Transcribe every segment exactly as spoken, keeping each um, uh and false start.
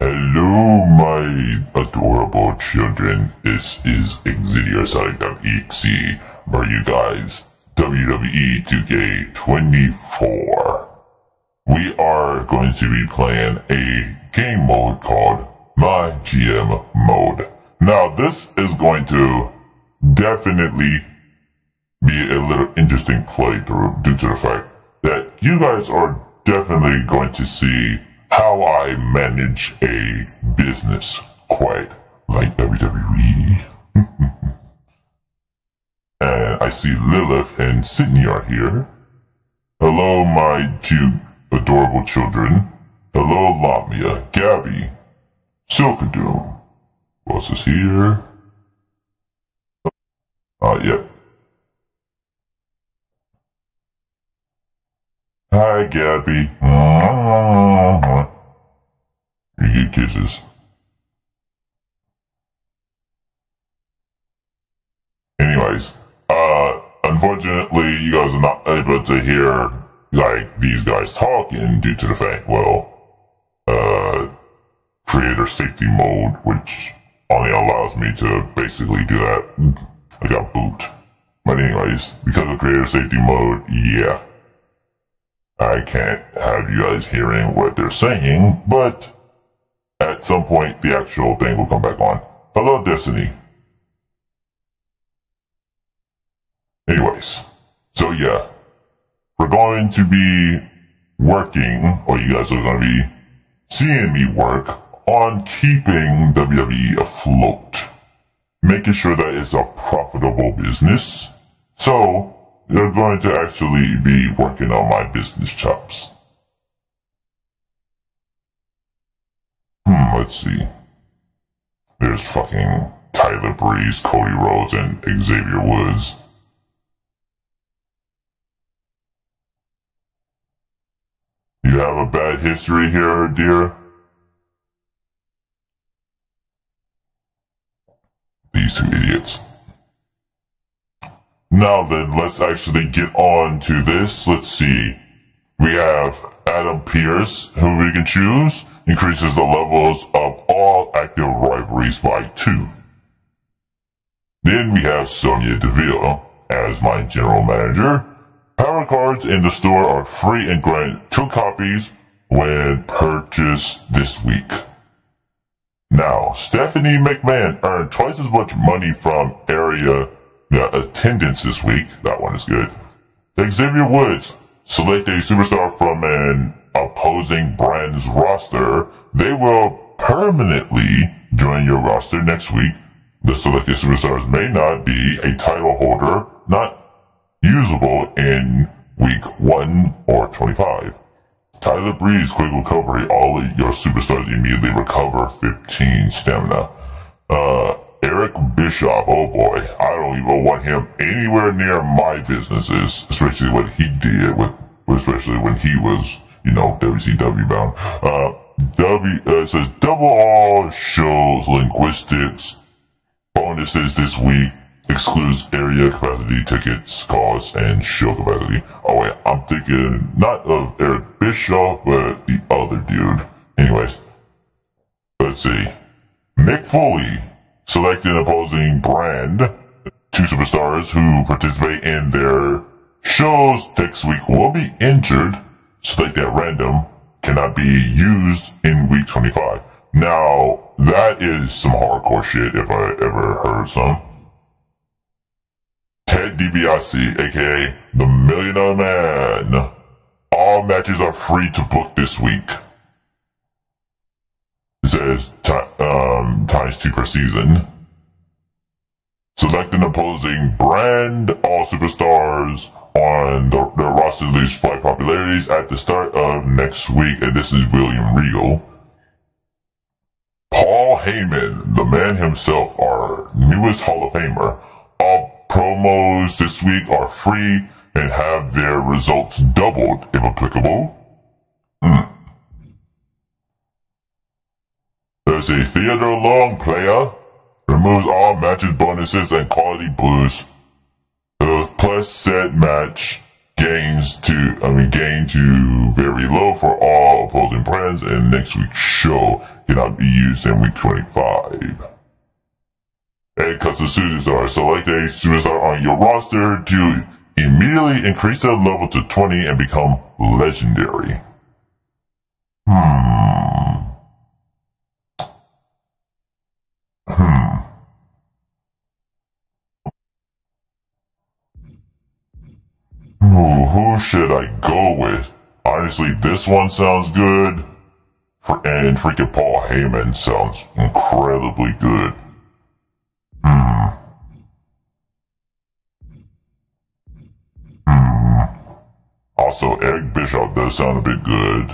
Hello, my adorable children. This is Xavier Sonic dot E X E for you guys. W W E two K twenty-four. We are going to be playing a game mode called My G M Mode. Now, this is going to definitely be a little interesting playthrough due to the fact that you guys are definitely going to see how I manage a business quite like W W E. And I see Lilith and Sydney are here. Hello, my two adorable children. Hello, Lamia, Gabby, Silkadoom. Who else is here? Uh, yep. Hi, Gabby. You get kisses. Anyways, uh, unfortunately, you guys are not able to hear, like, these guys talking due to the fact, well, uh, creator safety mode, which only allows me to basically do that. I got boot. But anyways, because of creator safety mode, yeah. I can't have you guys hearing what they're saying, but at some point the actual thing will come back on. Hello, Destiny. Anyways, so yeah, we're going to be working, or you guys are going to be seeing me work on keeping W W E afloat, making sure that it's a profitable business. So they're going to actually be working on my business chops. Hmm, let's see. There's fucking Tyler Breeze, Cody Rhodes, and Xavier Woods. You have a bad history here, dear? These two idiots. Now then, let's actually get on to this. Let's see. We have Adam Pierce, who we can choose. Increases the levels of all active rivalries by two. Then we have Sonya Deville as my general manager. Power cards in the store are free and grant two copies when purchased this week. Now, Stephanie McMahon earned twice as much money from area The attendance this week, that one is good. Xavier Woods, select a superstar from an opposing brand's roster. They will permanently join your roster next week. The selected superstars may not be a title holder, not usable in week one or twenty-five. Tyler Breeze, quick recovery. All of your superstars immediately recover fifteen stamina. Uh... Eric Bischoff, oh boy, I don't even want him anywhere near my businesses, especially what he did, with, especially when he was, you know, W C W bound. Uh, w, uh, it says, double all shows, linguistics, bonuses this week, excludes area capacity, tickets, costs, and show capacity. Oh wait, I'm thinking not of Eric Bischoff, but the other dude. Anyways, let's see. Mick Foley. Select an opposing brand. Two superstars who participate in their shows next week will be injured. Select at random. Cannot be used in week twenty-five. Now, that is some hardcore shit if I ever heard some. Ted DiBiase, aka the Millionaire Man. All matches are free to book this week. It says um, times two per season. Select an opposing brand. All superstars on the, their roster list by popularities at the start of next week. And this is William Regal. Paul Heyman, the man himself, our newest Hall of Famer. All promos this week are free and have their results doubled if applicable. Hmm. There's a Theodore Long player, removes all matches bonuses and quality boosts. The plus set match, get gains to, I mean, gain to very low for all opposing brands, and next week's show cannot be used in week twenty-five. And custom superstars, select a superstar on your roster to immediately increase their level to twenty and become legendary. Hmm. Hmm. Ooh, who should I go with? Honestly, this one sounds good. And freaking Paul Heyman sounds incredibly good. Hmm. Hmm. Also, Eric Bischoff does sound a bit good.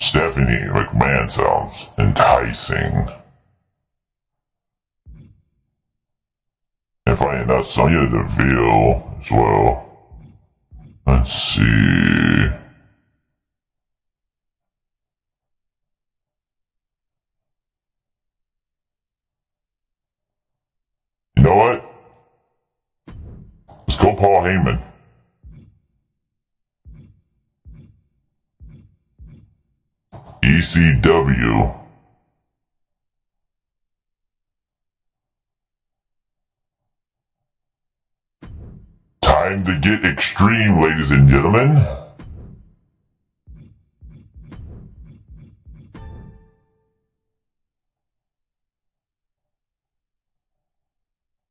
Stephanie McMahon sounds enticing. And finding out Sonya Deville as well. Let's see. You know what? Let's go Paul Heyman. E C W. Time to get extreme, ladies and gentlemen.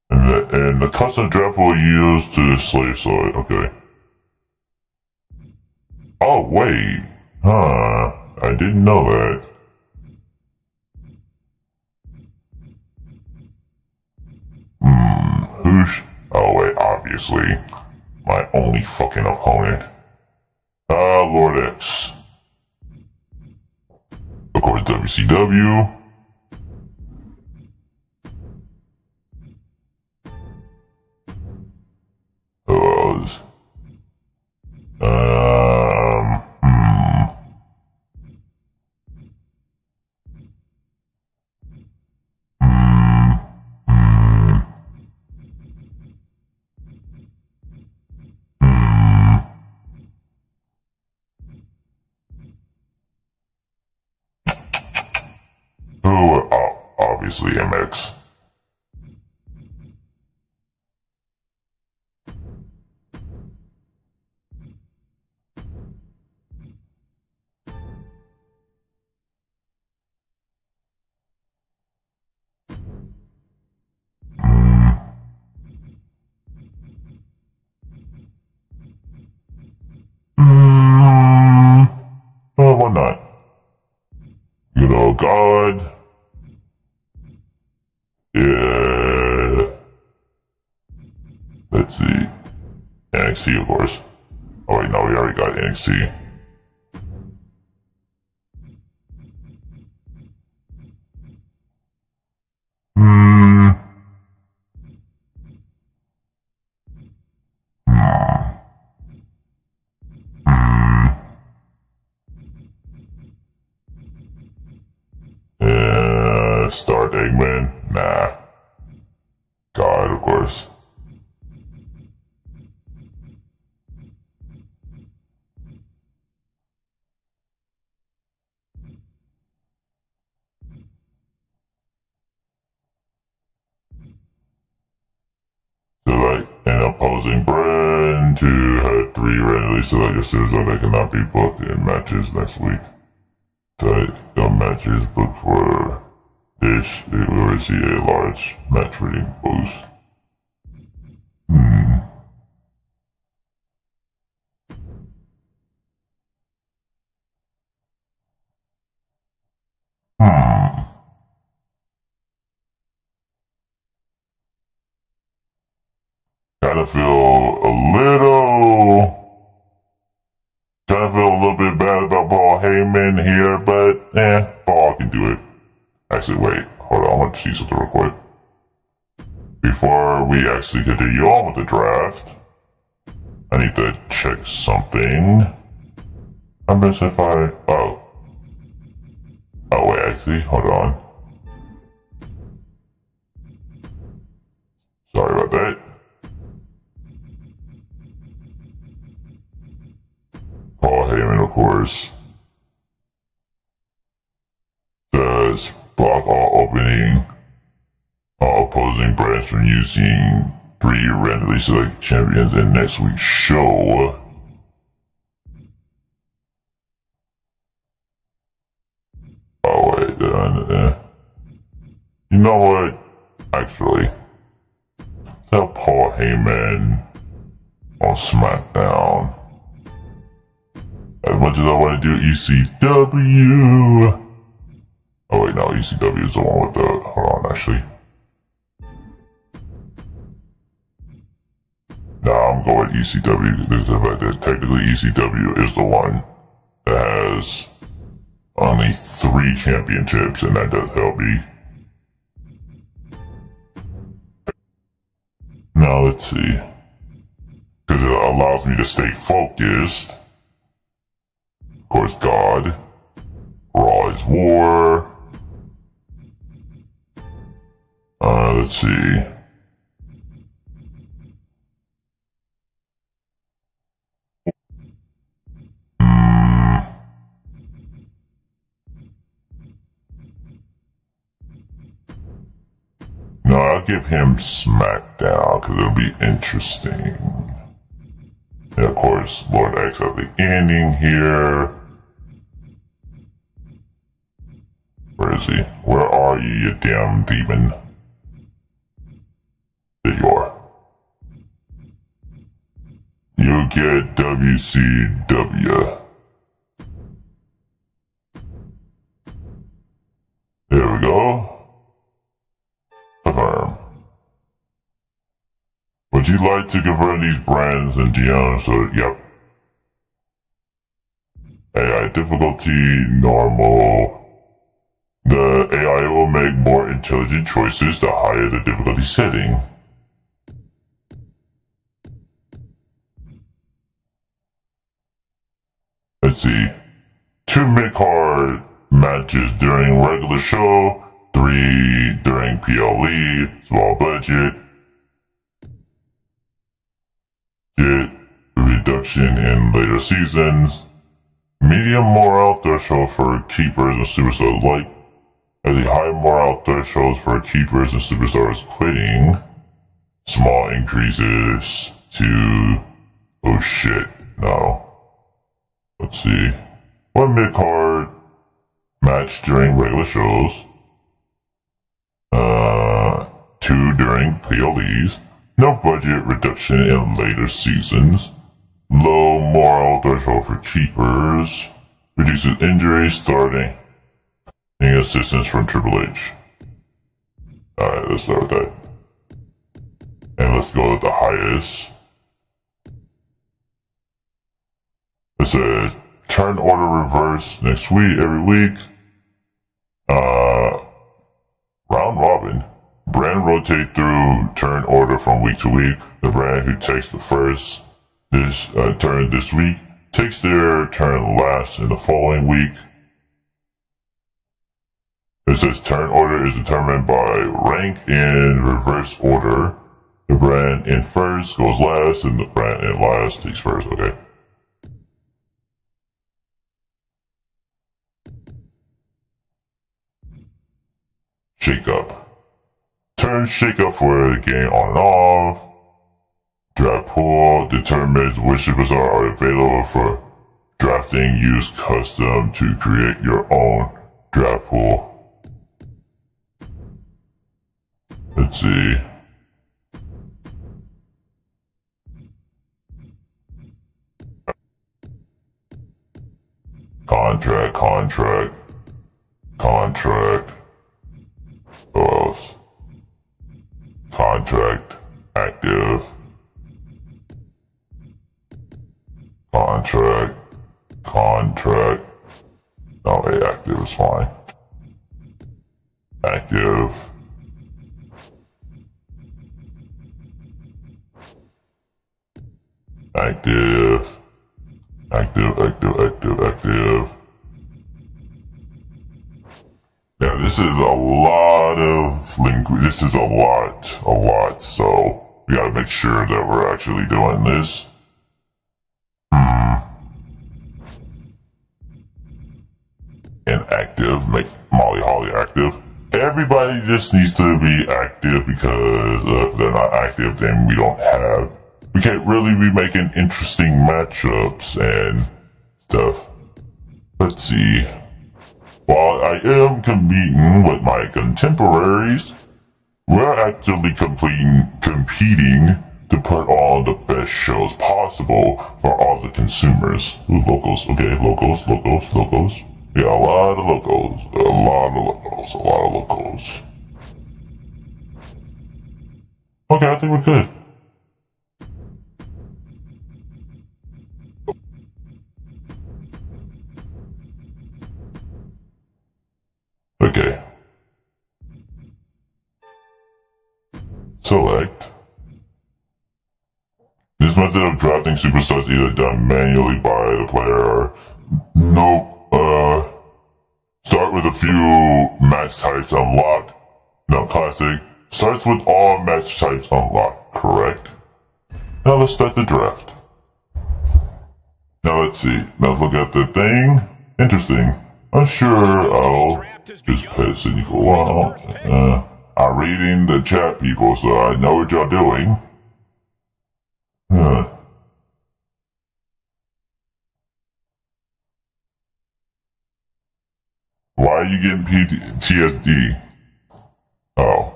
And the, and the custom draft will use to the slave side. Okay. Oh, wait. Huh. I didn't know that. Hmm, who's... Oh wait, obviously. My only fucking opponent. Ah, uh, Lord X. According to W C W. Who else? Um... Obviously M X. N X T, of course. Oh wait, no, we already got N X T. Hmm. Hmm. Hmm. Uh, Start Eggman? Nah. God, of course. Opposing brand to have three randomly selected superstars that cannot be booked in matches next week. Tight uh, matches booked for Dish, they will receive a large match rating boost. Hmm. Hmm. Kind of feel a little, kind of feel a little bit bad about Paul Heyman here, but eh, Paul can do it. Actually, wait, hold on, I want to see something real quick. Before we actually continue on with the draft, I need to check something. I miss if I, oh. Oh wait, actually, hold on. Sorry about that. course. Thus, block all opening, all opposing brands from using three randomly selected champions in next week's show. Oh wait, uh, you know what? Actually, tell Paul Heyman on SmackDown. As much as I want to do E C W. Oh wait, no, E C W is the one with the, hold on, actually. Nah, I'm going E C W, because the fact that technically E C W is the one that has only three championships, and that does help me. Now let's see, because it allows me to stay focused. Of course, God, Raw is War. Uh, let's see. Mm. No, I'll give him SmackDown because it'll be interesting. And of course, Lord X at the ending here. Where is he? Where are you, you damn demon? There you are. You get W C W. There we go. Confirm. Would you like to confirm these brands and Gianna? So, yep. A I difficulty, normal. The A I will make more intelligent choices the higher the difficulty setting. Let's see. Two mid-card matches during regular show, three during P L E, small budget. Get reduction in later seasons. Medium morale threshold for keepers and superstars alike. At the high morale thresholds for keepers and superstars quitting, small increases to, oh shit, no. Let's see. One mid-card match during regular shows. Uh, two during P L Es. No budget reduction in later seasons. Low morale threshold for keepers. Reduces injuries starting. Assistance from Triple H. Alright, let's start with that. And let's go with the highest. It says, turn order reverse next week, every week. Uh, round robin. Brand rotate through turn order from week to week. The brand who takes the first this uh, turn this week takes their turn last in the following week. It says turn order is determined by rank in reverse order. The brand in first goes last, and the brand in last takes first, okay. Shake up. Turn shake up for the game on and off. Draft pool determines which superstars are available for drafting. Use custom to create your own draft pool. Let's see. Contract, contract, contract. Who else? Contract, active. Contract, contract. No, wait, active is fine. Active. Active, active, active, active, active. Yeah, this is a lot of lingu- This is a lot, a lot. So we gotta make sure that we're actually doing this. Hmm. active, make Molly Holly active. Everybody just needs to be active, because uh, if they're not active, then we don't have, we can't really be making interesting matchups and stuff. Let's see. While I am competing with my contemporaries, we're actively completing, competing to put on the best shows possible for all the consumers. Ooh, locals, okay, locals, locals, locals. Yeah, a lot of locals, a lot of locals, a lot of locals. Okay, I think we're good. Okay. Select. This method of drafting superstars is either done manually by the player or no. Uh, start with a few match types unlocked. Now, classic starts with all match types unlocked, correct? Now let's start the draft. Now let's see. Now let's look at the thing. Interesting. I'm sure I'll just piss in you for a while. Uh, I'm reading the chat, people, so I know what y'all doing. Huh. Why are you getting P T S D? Oh.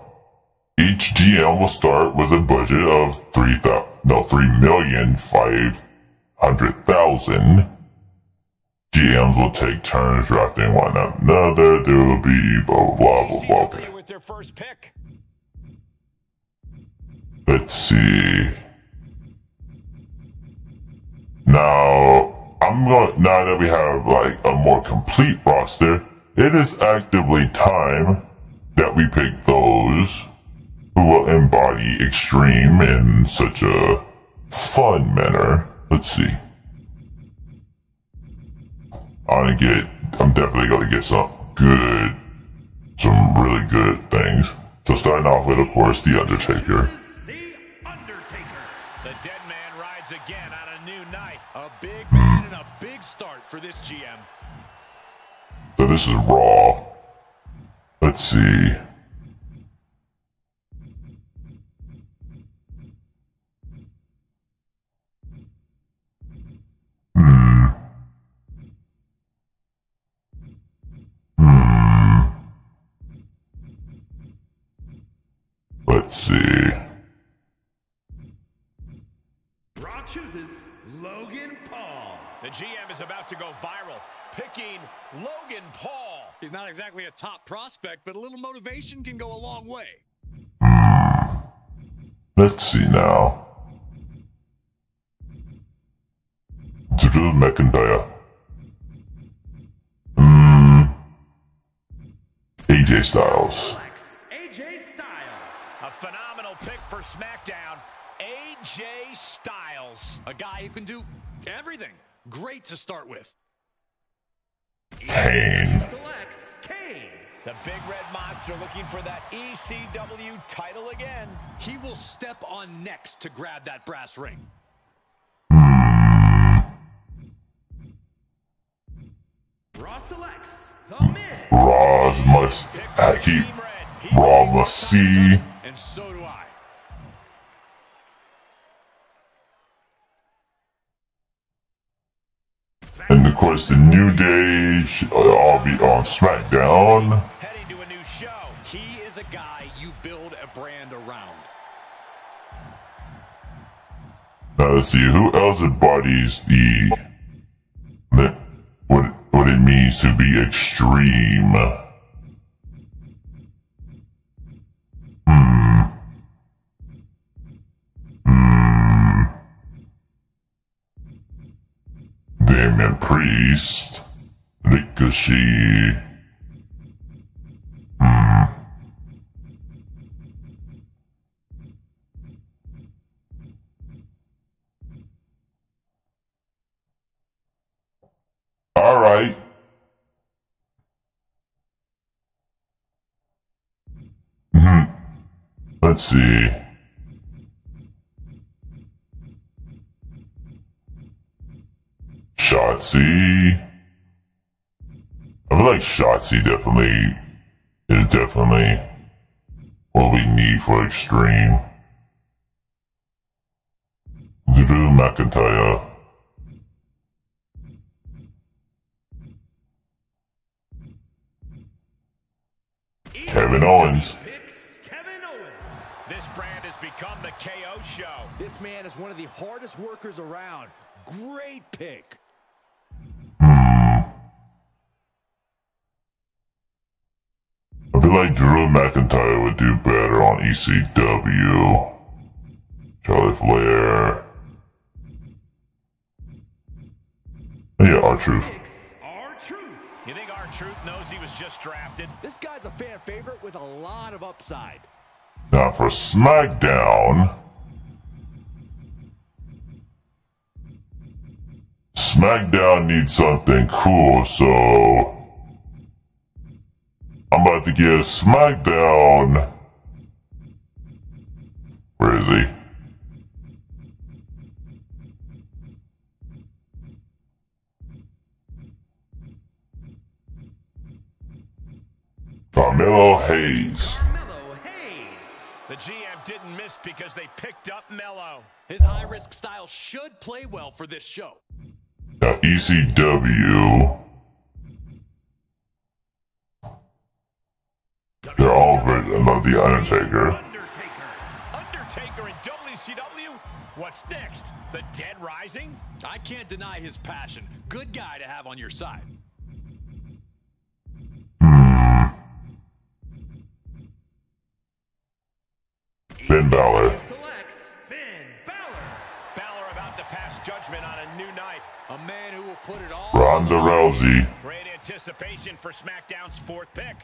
Each G M will start with a budget of three thousand no three million five hundred thousand. G Ms will take turns drafting one another. There will be blah blah blah blah. Okay. Let's see. Now I'm going now that we have like a more complete roster. It is actively time that we pick those who will embody extreme in such a fun manner. Let's see. I'm gonna get, I'm definitely gonna get some good, some really good things. So starting off with, of course, The Undertaker. The Undertaker. The dead man rides again on a new night. A big man and a big start for this G M. So this is Raw. Let's see. Hmm. Hmm. Let's see. Raw chooses Logan Paul. The G M is about to go viral. Picking Logan Paul. He's not exactly a top prospect, but a little motivation can go a long way. Hmm. Let's see now. Drew McIntyre. Hmm. A J Styles. A J Styles. A phenomenal pick for SmackDown. A J Styles. A guy who can do everything. Great to start with. Kane. Selects Kane. The big red monster looking for that E C W title again. He will step on next to grab that brass ring. Mm. Raw selects the men. Raw must I keep Raw must see. And so do I. And of course, the New Day should all be on SmackDown. Heading to a new show. He is a guy you build a brand around. Now let's see who else embodies the, the what what it means to be extreme. Hmm. Damian Priest, Ricochet, hmm. All right. Mm-hmm. Let's see. Shotzi. I like Shotzi definitely is definitely what we need for Extreme. Drew McIntyre. Kevin Owens. Kevin Owens. This brand has become the K O show. This man is one of the hardest workers around. Great pick. Hmm. I feel like Drew McIntyre would do better on E C W. Charlotte Flair. Yeah, R-Truth. You think R-Truth knows he was just drafted? This guy's a fan favorite with a lot of upside. Now for SmackDown. SmackDown needs something cool, so I'm about to give SmackDown. Where is he? Carmelo Hayes. Carmelo Hayes. The G M didn't miss because they picked up Melo. His high-risk style should play well for this show. Now, E C W. They're all written about The Undertaker. Undertaker. Undertaker in W C W? What's next? The Dead Rising? I can't deny his passion. Good guy to have on your side. Finn Balor. Selects Finn Balor. Balor about to pass judgment on a new night. A man who will put it all. Ronda Rousey. Great anticipation for SmackDown's fourth pick.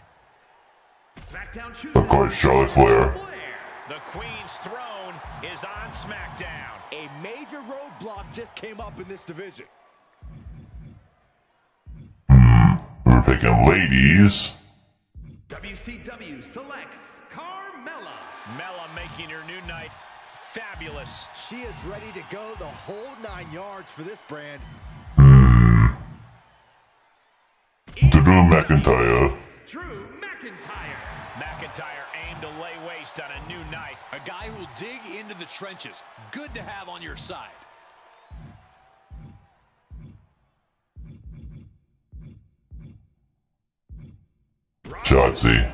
SmackDown chooses. Of course, Charlotte Flair. Flair. The Queen's throne is on SmackDown. A major roadblock just came up in this division. Hmm. We're picking ladies. W C W selects Carmella. Mella making her new night fabulous. She is ready to go the whole nine yards for this brand. Mm. Drew McIntyre. Drew McIntyre. McIntyre aimed to lay waste on a new night. A guy who will dig into the trenches. Good to have on your side. Shotzi.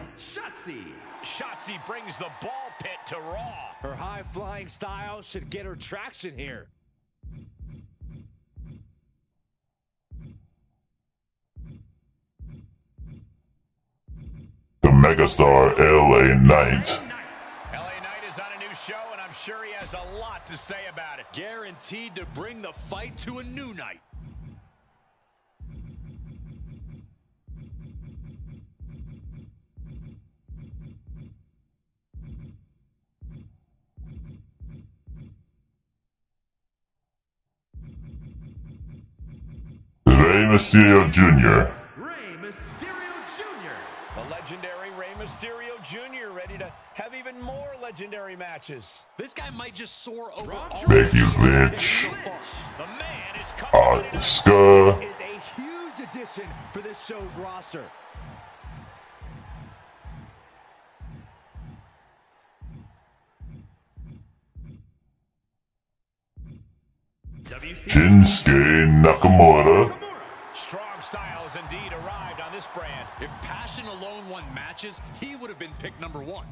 Shotzi brings the ball pit to Raw. Her high-flying style should get her traction here. The megastar L A Knight. L A Knight is on a new show, and I'm sure he has a lot to say about it. Guaranteed to bring the fight to a new night. Rey Mysterio Junior Rey Mysterio Junior The legendary Rey Mysterio Junior ready to have even more legendary matches. This guy might just soar over all. Becky Lynch. The man is coming. Asuka is a huge addition for this show's roster. Shinsuke Nakamura. Strong style has indeed arrived on this brand. If passion alone won matches, he would have been pick number one.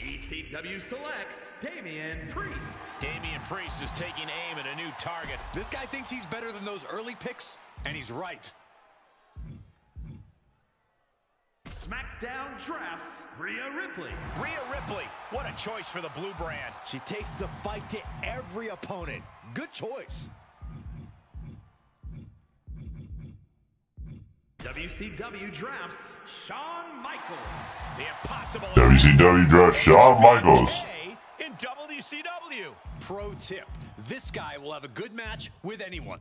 E C W selects Damian Priest. Damian Priest is taking aim at a new target. This guy thinks he's better than those early picks, and he's right. SmackDown drafts Rhea Ripley. Rhea Ripley, what a choice for the blue brand. She takes the fight to every opponent. Good choice. W C W drafts Shawn Michaels. The impossible. W C W drafts Shawn Michaels. In W C W. Pro tip, this guy will have a good match with anyone.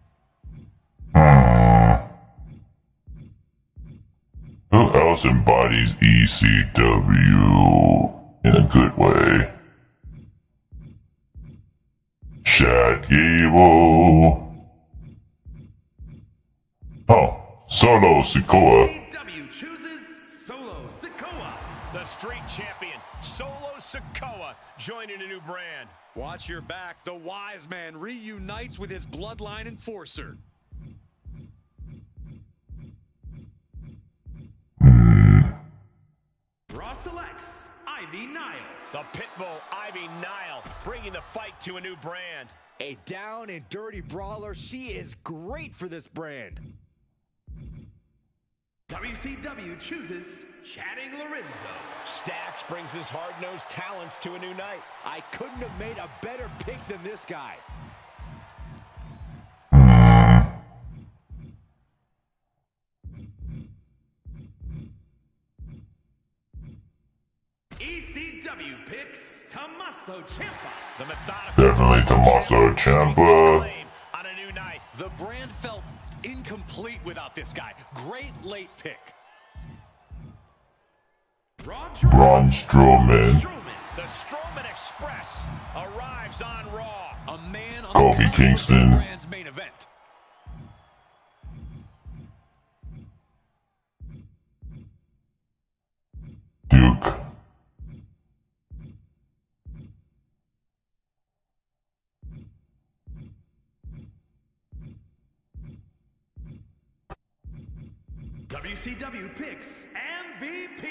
Who else embodies E C W in a good way? Chad Gable. Oh, Solo Sikoa. W C W chooses Solo Sikoa. The street champion, Solo Sikoa, joining a new brand. Watch your back. The wise man reunites with his bloodline enforcer. Raw selects Ivy Nile. The Pitbull Ivy Nile, bringing the fight to a new brand. A down and dirty brawler, she is great for this brand. W C W chooses Chatting Lorenzo. Stax brings his hard-nosed talents to a new night. I couldn't have made a better pick than this guy. E C W picks Tommaso Ciampa. The methodical Definitely Tommaso Ciampa. On a new night. The brand felt incomplete without this guy. Great late pick. Braun Strowman. The Strowman Express arrives on Raw. A man on Kofi the Kingston. Brand's main event. Duke. W C W picks M V P.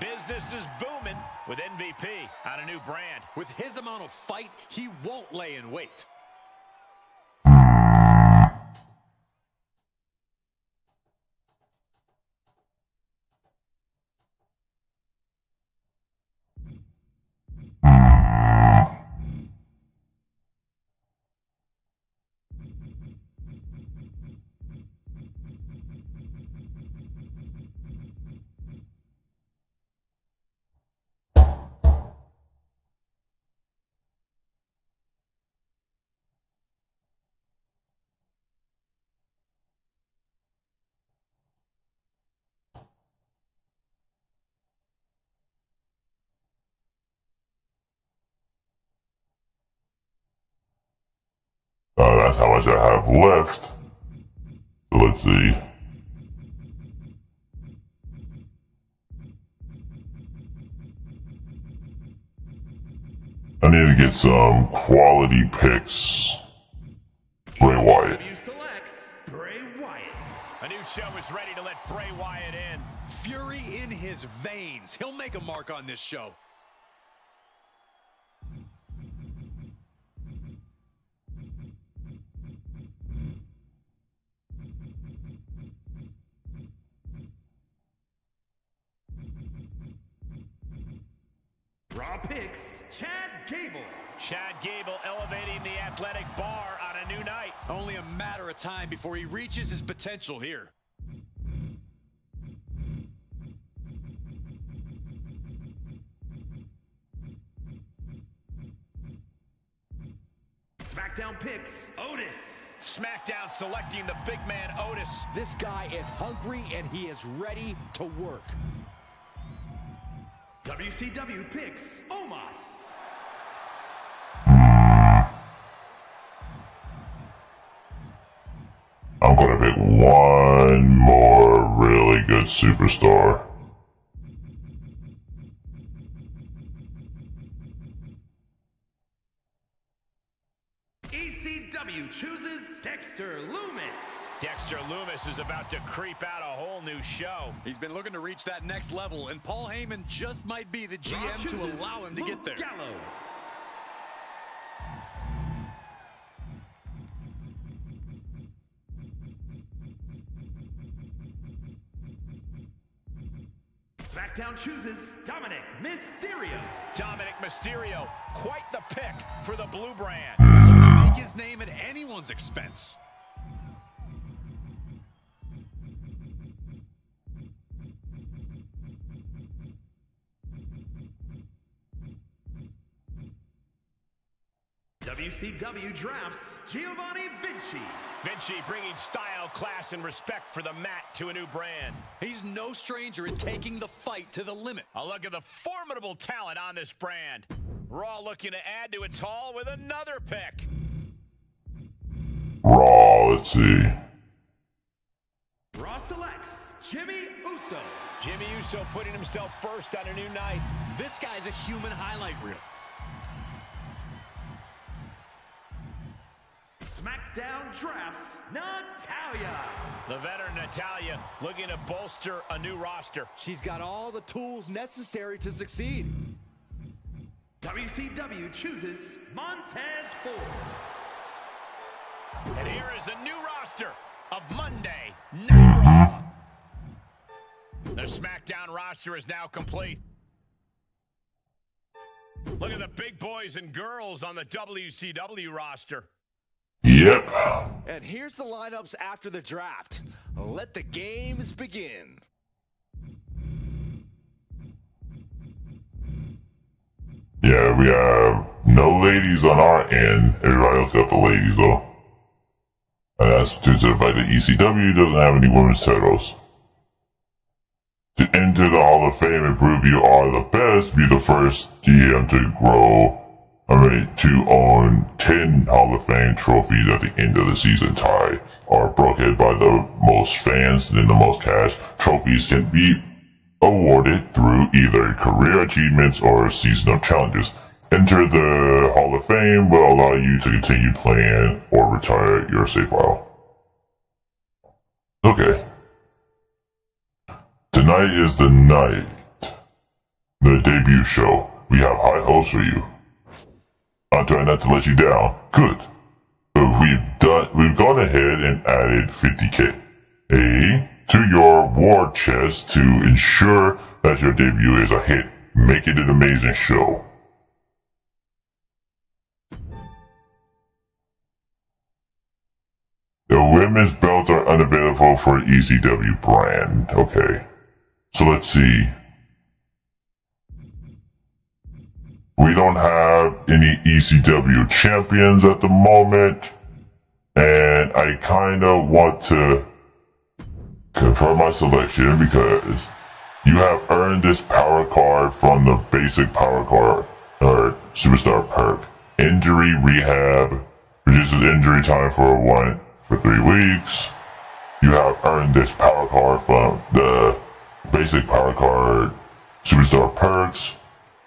Business is booming with M V P on a new brand. With his amount of fight, he won't lay in wait. Uh, that's how much I have left. So let's see. I need to get some quality picks. Bray Wyatt. Bray Wyatt. A new show is ready to let Bray Wyatt in. Fury in his veins. He'll make a mark on this show. Raw picks Chad Gable. Chad Gable elevating the athletic bar on a new night. Only a matter of time before he reaches his potential here. SmackDown picks Otis. SmackDown selecting the big man Otis. This guy is hungry and he is ready to work. W C W picks Omos. I'm gonna pick one more really good superstar. E C W chooses Dexter Lumis. Dexter Lumis is about to creep out a whole new show. He's been looking to reach that next level, and Paul Heyman just might be the G M to allow him to get there. Gallows. SmackDown chooses Dominic Mysterio. Dominic Mysterio, quite the pick for the blue brand. So they make his name at anyone's expense. W C W drafts Giovanni Vinci. Vinci bringing style, class, and respect for the mat to a new brand. He's no stranger at taking the fight to the limit. A look at the formidable talent on this brand. Raw looking to add to its haul with another pick. Raw, let's see. Raw selects Jimmy Uso. Jimmy Uso putting himself first on a new night. This guy's a human highlight reel. SmackDown drafts Natalia. The veteran Natalia looking to bolster a new roster. She's got all the tools necessary to succeed. W C W chooses Montez Ford. And here is a new roster of Monday Night Raw. The SmackDown roster is now complete. Look at the big boys and girls on the W C W roster. Yep. And here's the lineups after the draft. Let the games begin. Yeah, we have no ladies on our end. Everybody else got the ladies, though. And that's due to the fact that E C W doesn't have any women's titles. To enter the Hall of Fame and prove you are the best, be the first G M to grow. I mean, to own ten Hall of Fame trophies at the end of the season tie are broken by the most fans and the most cash. Trophies can be awarded through either career achievements or seasonal challenges. Enter the Hall of Fame will allow you to continue playing or retire your save file. Okay. Tonight is the night. The debut show. We have high hopes for you. I'm trying not to let you down. Good. But we've done, we've gone ahead and added fifty K A, to your war chest to ensure that your debut is a hit. Make it an amazing show. The women's belts are unavailable for E C W brand. Okay. So let's see. We don't have any E C W champions at the moment, and I kind of want to confirm my selection because you have earned this power card from the basic power card or superstar perk. Injury rehab reduces injury time for one for three weeks. You have earned this power card from the basic power card superstar perks.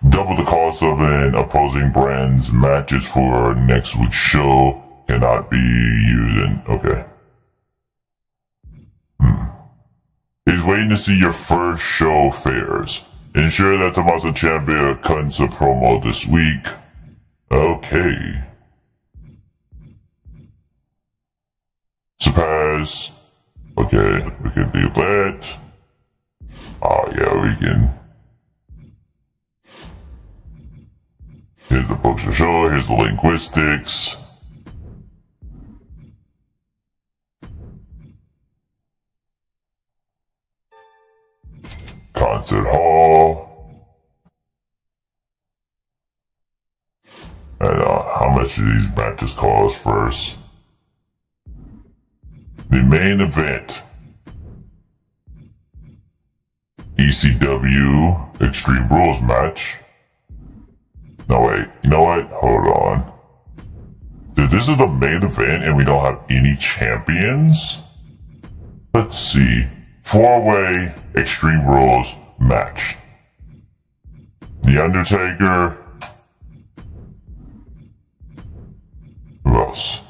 Double the cost of an opposing brand's matches for next week's show cannot be used in, okay. Hmm. He's waiting to see your first show fares. Ensure that Tommaso Ciampa cuts a promo this week. Okay. Surpass. Okay, we can do that. Oh yeah, we can. Here's the books to show, here's the linguistics. Concert hall. And uh, how much do these matches cost first? The main event. E C W Extreme Rules match. No, wait, you know what? Hold on. Dude, this is the main event and we don't have any champions? Let's see. Four-way Extreme Rules match. The Undertaker. Who else?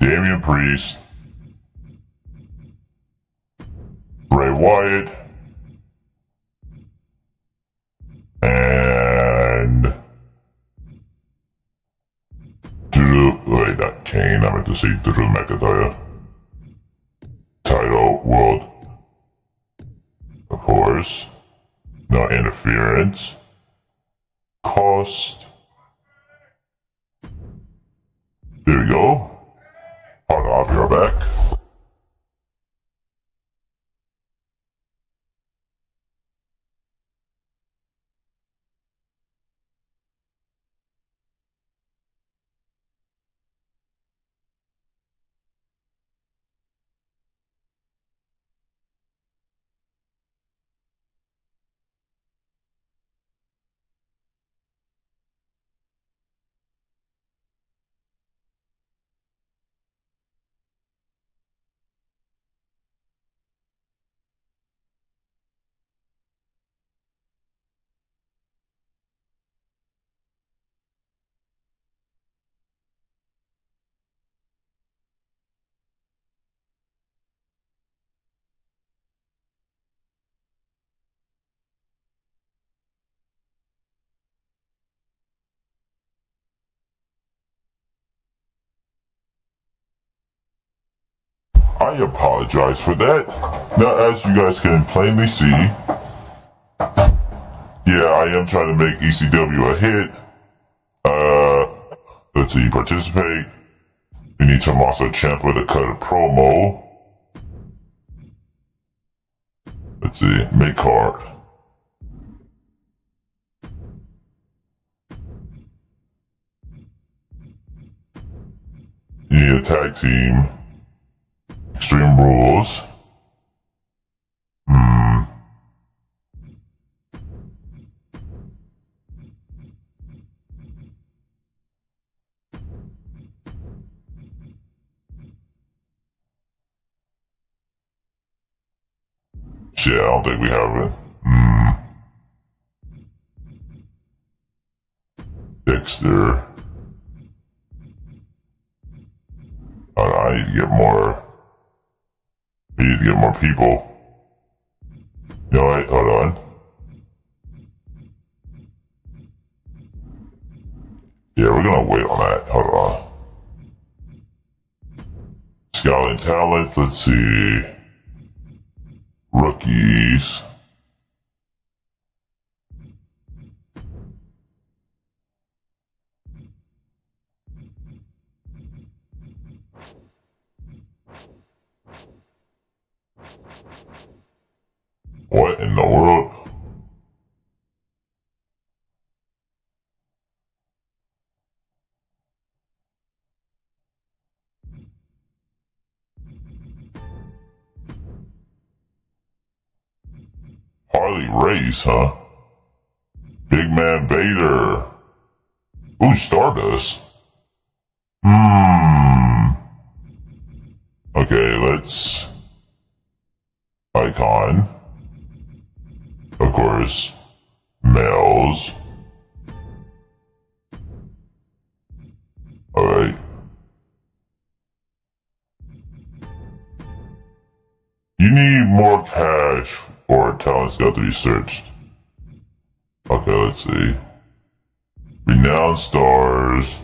Damian Priest. Bray Wyatt. And Drew, wait, not Kane, I meant to say Drew McIntyre. Title world, of course. No interference. Cost. There we go. Hold on, I'll be right back. I apologize for that. Now, as you guys can plainly see, yeah, I am trying to make E C W a hit. Uh, let's see, participate. We need Tommaso Ciampa to cut a promo. Let's see, make card. Yeah, tag team. Extreme Rules. Hmm. Shit, I don't think we have it. Hmm. Dexter. I need to get more. We need to get more people. You know what? Hold on. Yeah, we're gonna wait on that. Hold on. Scouting talent. Let's see. Rookies. What in the world? Harley Race, huh? Big Man Vader. Ooh, Stardust. Hmm. Okay, let's... Icon. Of course, males. All right. You need more cash for talents got to be searched. Okay, let's see. Renowned stars.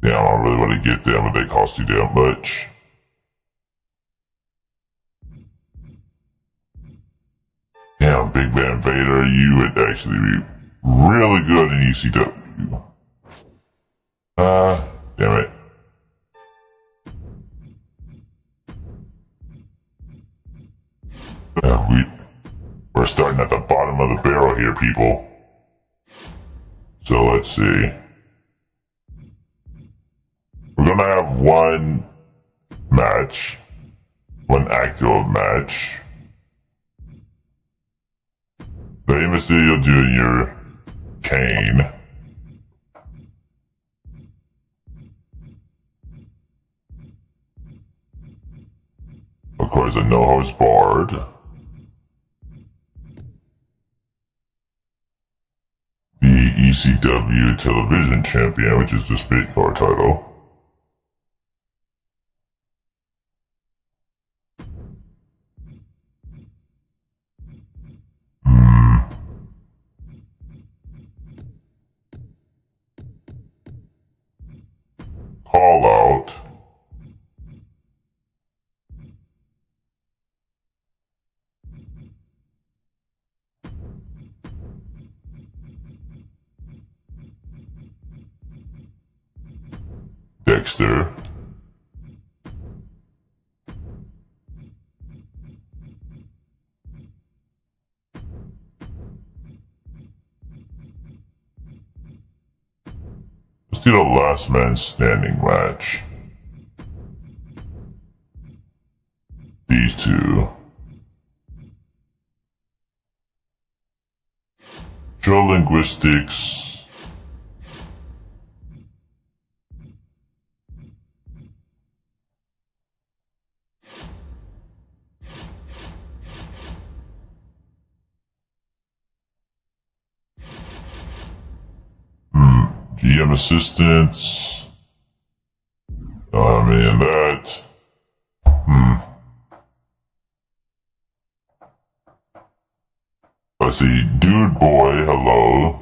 Yeah, I don't really want to get them, but they cost you damn much. Damn, Big Van Vader, you would actually be really good in E C W. Ah, damn it. Yeah, we, we're starting at the bottom of the barrel here, people. So let's see. We're gonna have one match, one actual match. Rey Mysterio Junior, Kane. Of course, a no holds barred. The E C W Television Champion, which is the Spit Car title. Call out. Dexter. Let's do the last man standing match. These two. Show linguistics. G M assistance. Don't have any of that. Hmm. pussy. Dude boy, hello.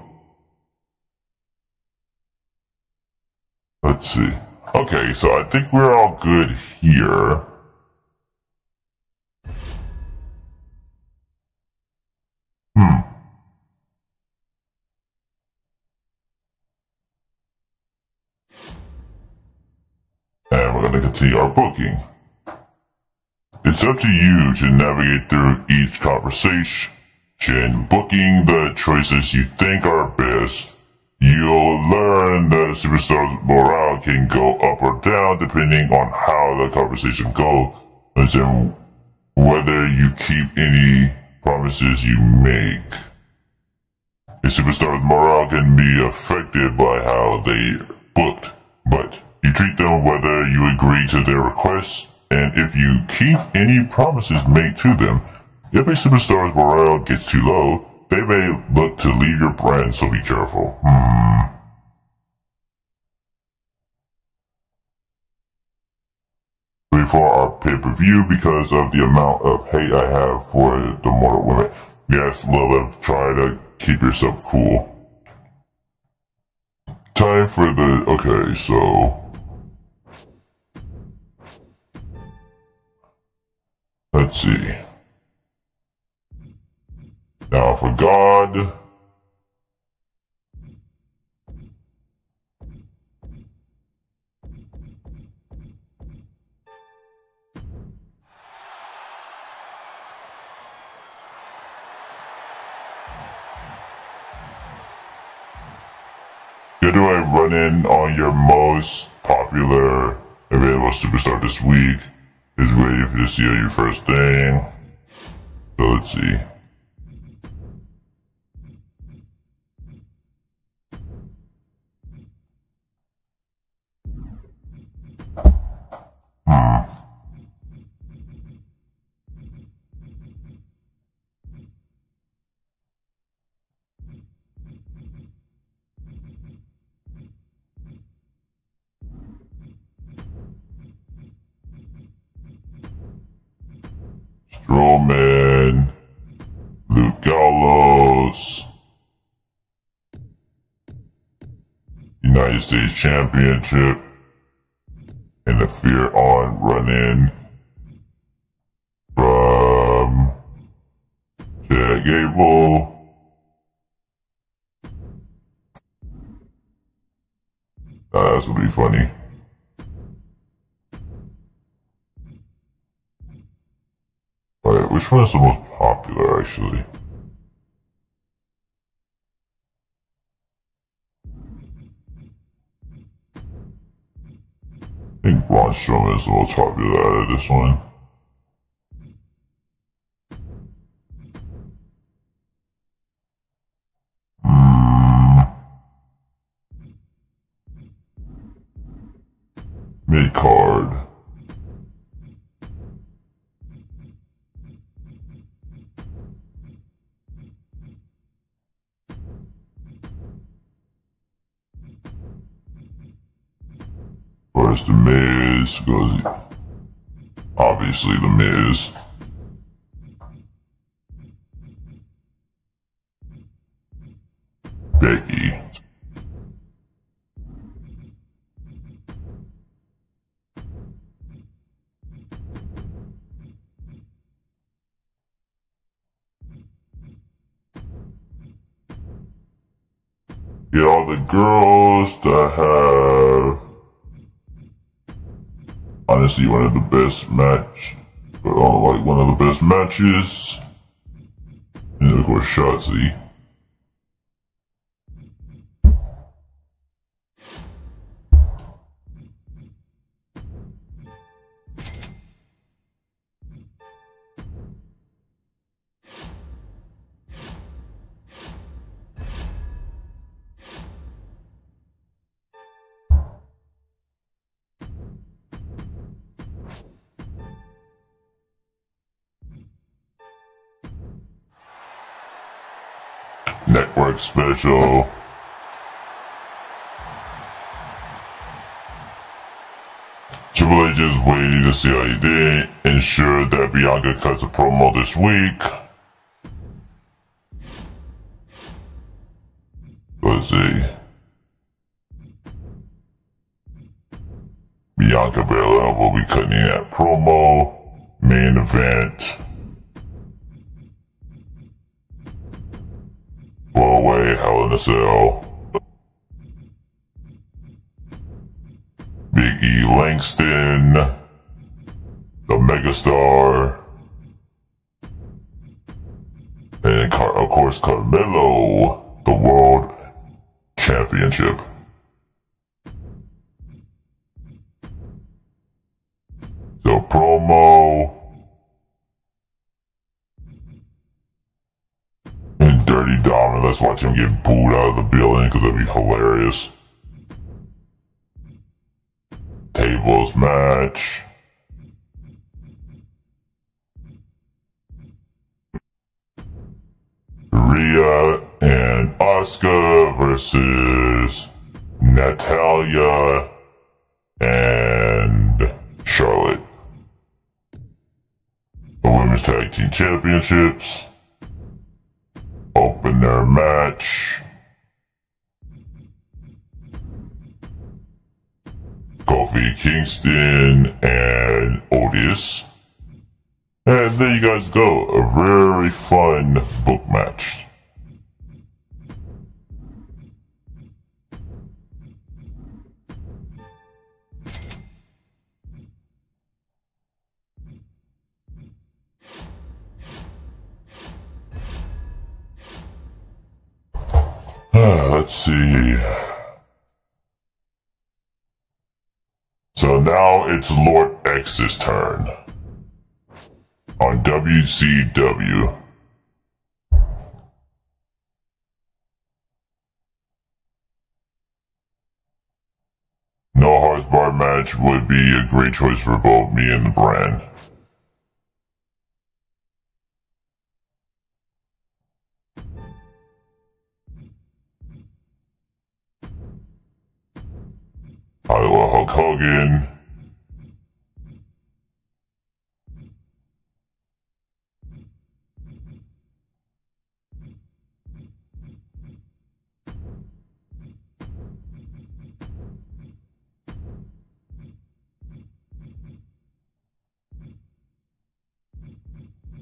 Let's see. Okay, so I think we're all good here. Hmm. And we're going to continue our booking. It's up to you to navigate through each conversation, booking the choices you think are best. You'll learn that superstars' morale can go up or down depending on how the conversation goes, as in whether you keep any promises you make. A superstar's morale can be affected by how they booked, but you treat them whether you agree to their requests, and if you keep any promises made to them. If a superstar's morale gets too low, they may look to leave your brand, so be careful. Hmm. Before our pay-per-view, because of the amount of hate I have for the mortal women. Yes, Lilith, try to keep yourself cool. Time for the... Okay, so... Let's see. Now for God. Who do I run in on your most popular available superstar this week? Is waiting for you to see your first thing. So let's see. Hmm. Roman, Luke Gallows, United States Championship, and the Fear on run-in from Chad Gable. Oh, that's gonna be funny. Alright, which one is the most popular, actually? I think Braun Strowman is the most popular out of this one. Mm. Mid-card. The Miz, because obviously the Miz. Becky. Get all the girls that have honestly one of the best match, but all like one of the best matches, and of course Shotzi. Network special. Triple H is waiting to see how you did. Ensure that Bianca cuts a promo this week. Pussy. Bianca Belair will be cutting that promo. Main event. Four-way Hell in a Cell. Big E Langston. The Megastar. And Car of course Carmelo. The World Championship. The promo. And Dirty Dom, and let's watch him get booed out of the building because that'd be hilarious. Tables match. Rhea and Asuka versus Natalia and Charlotte. The Women's Tag Team Championships. Open their match. Kofi Kingston and Otis. And there you guys go. A very fun book match. Let's see. So now it's Lord X's turn on W C W. No Hearts Bar match would be a great choice for both me and the brand. Iowa Hulk Hogan.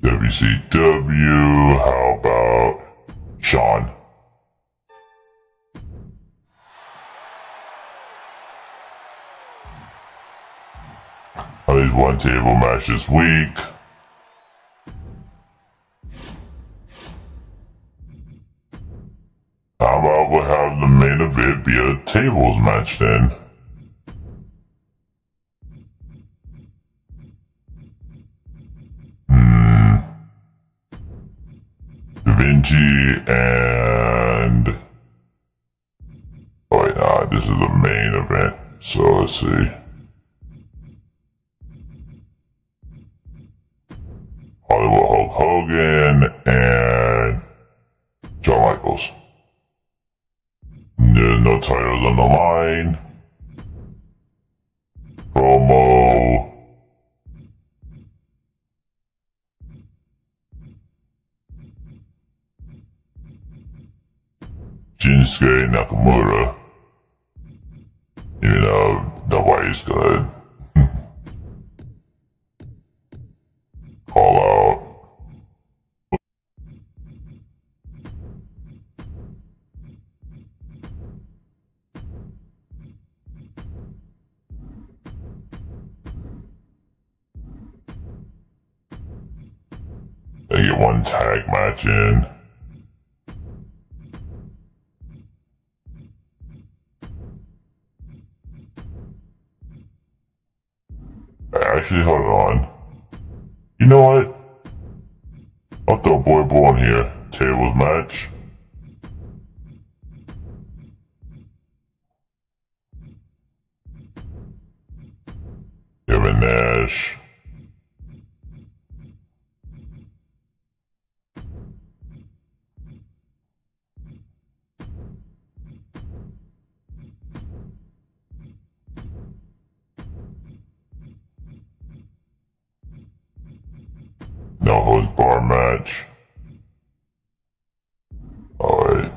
W C W, how about Shawn? At least one table match this week. How about we'll have the main event be a tables match then? Hmm. Da Vinci and... Oh yeah, this is the main event, so let's see. Hollywood Hulk Hogan and Shawn Michaels. There's no titles on the line. Promo. Shinsuke Nakamura. You know, nobody's good. All out. They get one tag match in. Actually, hold on. You know what? I'll throw Boy Boy in here. Tables match. Kevin Nash. No hose bar match. Alright.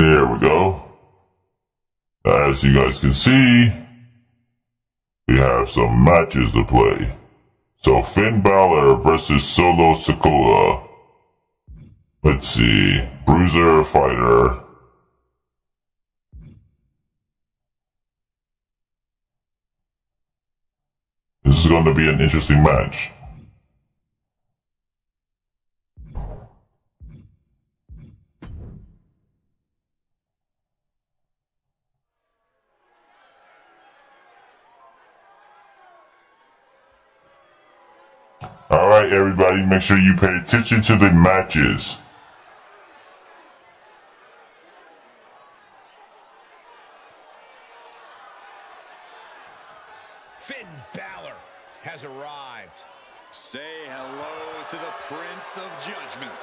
There we go. As you guys can see, we have some matches to play. So Finn Balor versus Solo Sikoa. Let's see. Bruiser fighter. This is going to be an interesting match. Alright everybody, make sure you pay attention to the matches. Finn Balor has arrived. Say hello to the Prince of Judgment.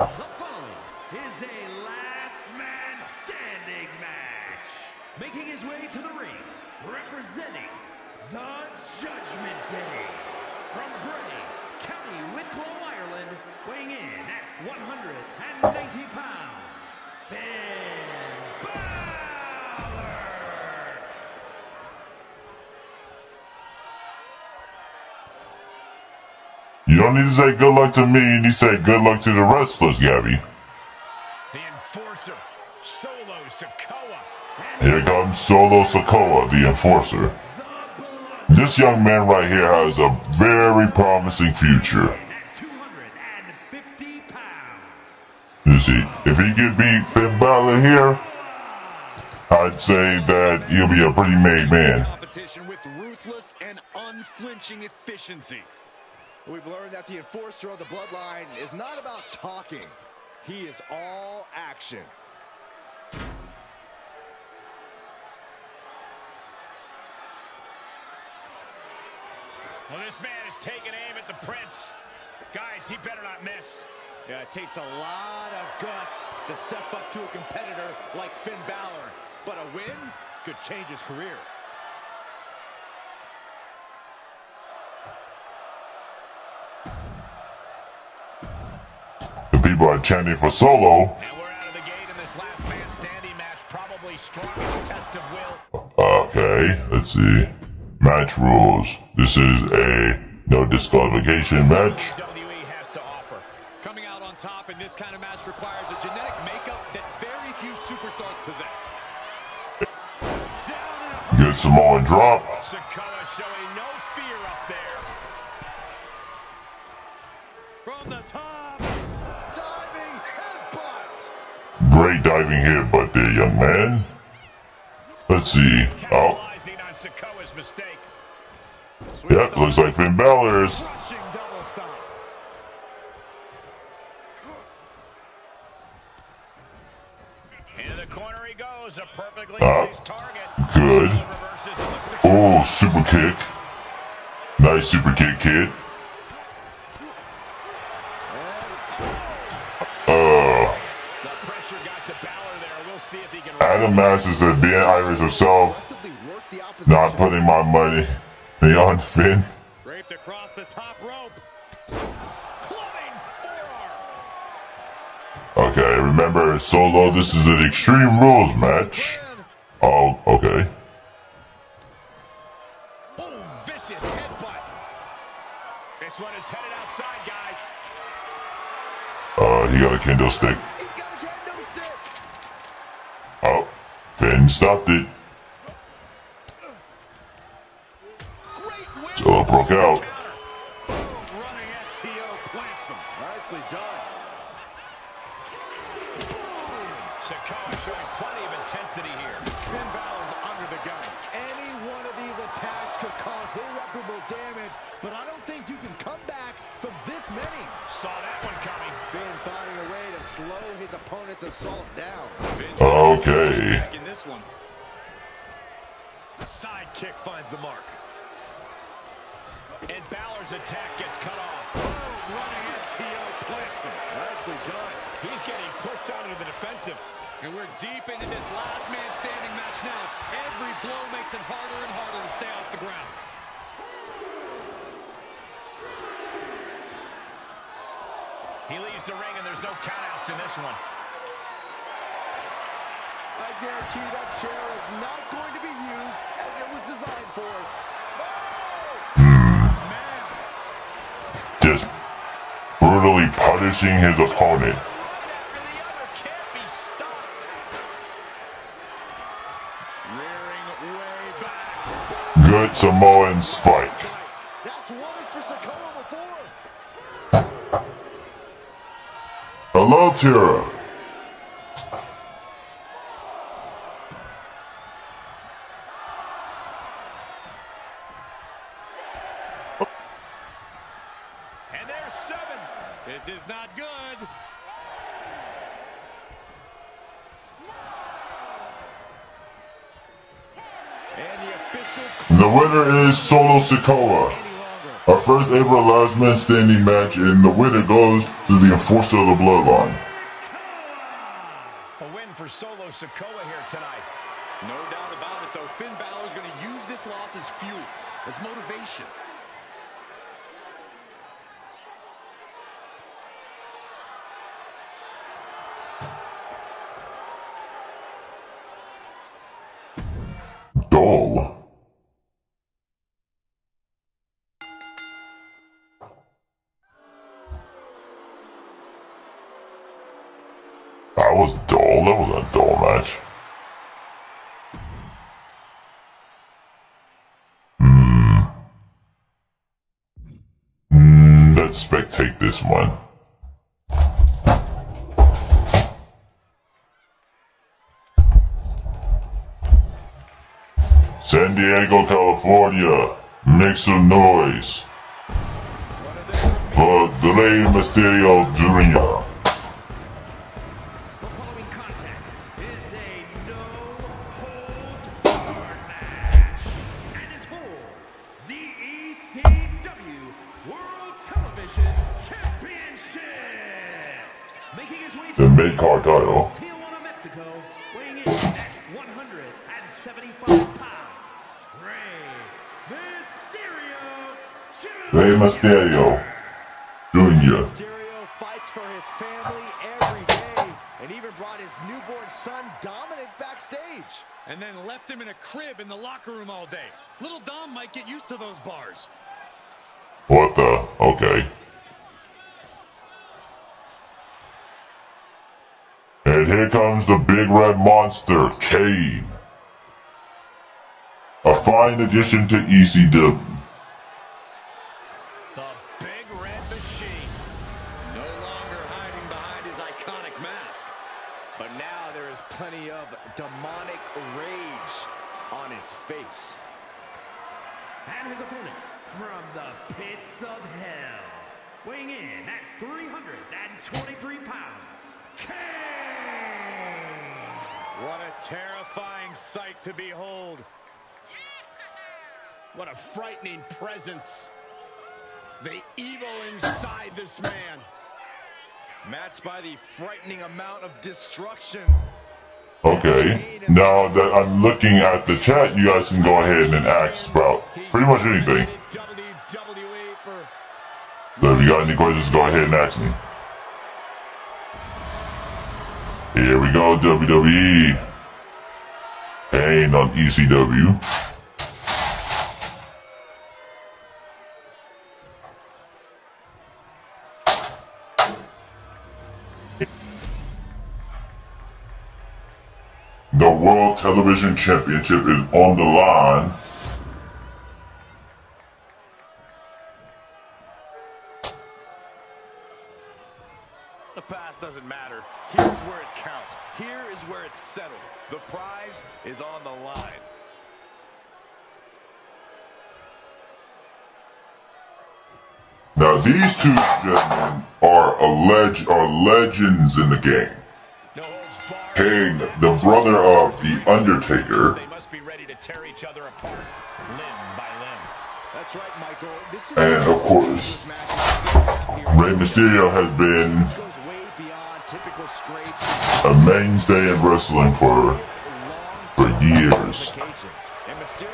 The following is a last man standing match. Making his way to the ring, representing the Judgment Day. From Bray, County Wicklow, Ireland, weighing in at one hundred ninety pounds, Finn Balor! You don't need to say good luck to me, you need to say good luck to the wrestlers, Gabby. The Enforcer, Solo Sikoa. Here comes Solo Sikoa, the Enforcer. This young man right here has a very promising future. You see, if he could beat Finn Balor here, I'd say that he'll be a pretty made man. Competition with ruthless and unflinching efficiency. We've learned that the Enforcer of the Bloodline is not about talking. He is all action. Well, this man is taking aim at the Prince. Guys, he better not miss. Yeah, it takes a lot of guts to step up to a competitor like Finn Balor. But a win could change his career. The people are chanting for Solo. And we're out of the gate in this last man standing match. Probably strongest test of will. Okay, let's see. Match rules. This is a no disqualification match. W W E has to offer. Coming out on top in this kind of match requires a genetic makeup that very few superstars possess. Good Samoan drop. Sikoa showing no fear up there. From the top, diving headbutt. Great diving headbutt there, young man. Let's see. Oh. Sikoa's mistake. Yep, looks like Finn Balor's. Into the corner he goes, a perfectly placed target. Good. Oh, super kick. Nice super kick, kid. Uh, Adam Masters said being Irish himself. Not putting my money beyond Finn. Draped across the top rope. Okay, remember, Solo, this is an Extreme Rules match. Oh, okay. Oh, vicious headbutt. This one is headed outside, guys. Uh, he got a kendo stick. He's got a kendo stick. Oh, Finn stopped it. Solo broke out. Running S T O plants him. Nicely done. Sikoa showing plenty of intensity here. Finn Balor's under the gun. Any one of these attacks could cause irreparable damage, but I don't think you can come back from this many. Saw that one coming. Finn finding a way to slow his opponent's assault down. Okay. In this one, sidekick finds the mark. And Balor's attack gets cut off. Running F T O plants him. Nicely done. He's getting pushed out into the defensive. And we're deep into this last man standing match now. Every blow makes it harder and harder to stay off the ground. He leaves the ring and there's no countouts in this one. I guarantee that chair is not going to be used as it was designed for. Mm. Just brutally punishing his opponent. Good Samoan spike. That's one for Sikoa before. Hello, Tira. And there's seven. This is not good. The winner is Solo Sikoa. Our first ever large man standing match, and the winner goes to the enforcer of the bloodline. A win for Solo Sikoa here tonight. No doubt about it, though. Finn Balor is going to use this loss as fuel, as motivation. Dull. That was dull. That was a dull match. Mm. Mm, let's spectate this one. San Diego, California. Make some noise for Rey Mysterio Junior The mid-card title. Tijuana, Mexico, weighing in at one hundred seventy-five pounds. Rey Mysterio Junior Rey Mysterio Junior Mysterio fights for his family every day, and even brought his newborn son Dominic backstage, and then left him in a crib in the locker room all day. Little Dom might get used to those bars. What the? Okay. And here comes the big red monster, Kane. A fine addition to E C W. The big red machine. No longer hiding behind his iconic mask. But now there is plenty of demonic rage on his face. And his opponent from the pits of hell. Weighing in at three hundred twenty-three pounds. Kane! What a terrifying sight to behold. What a frightening presence. The evil inside this man, matched by the frightening amount of destruction. Okay, now that I'm looking at the chat, you guys can go ahead and ask about pretty much anything. So if you got any questions, go ahead and ask me. Here we go, W W E. Kane on E C W. The World Television Championship is on the line. The past doesn't matter. Here's where it counts. Here is where it's settled. The prize is on the line. Now these two gentlemen are alleged are legends in the game. Kane, the brother of The Undertaker. They must be ready to tear each other apart, limb by limb. That's right, Michael. This is and of course, Rey Mysterio has been a mainstay in wrestling for for years,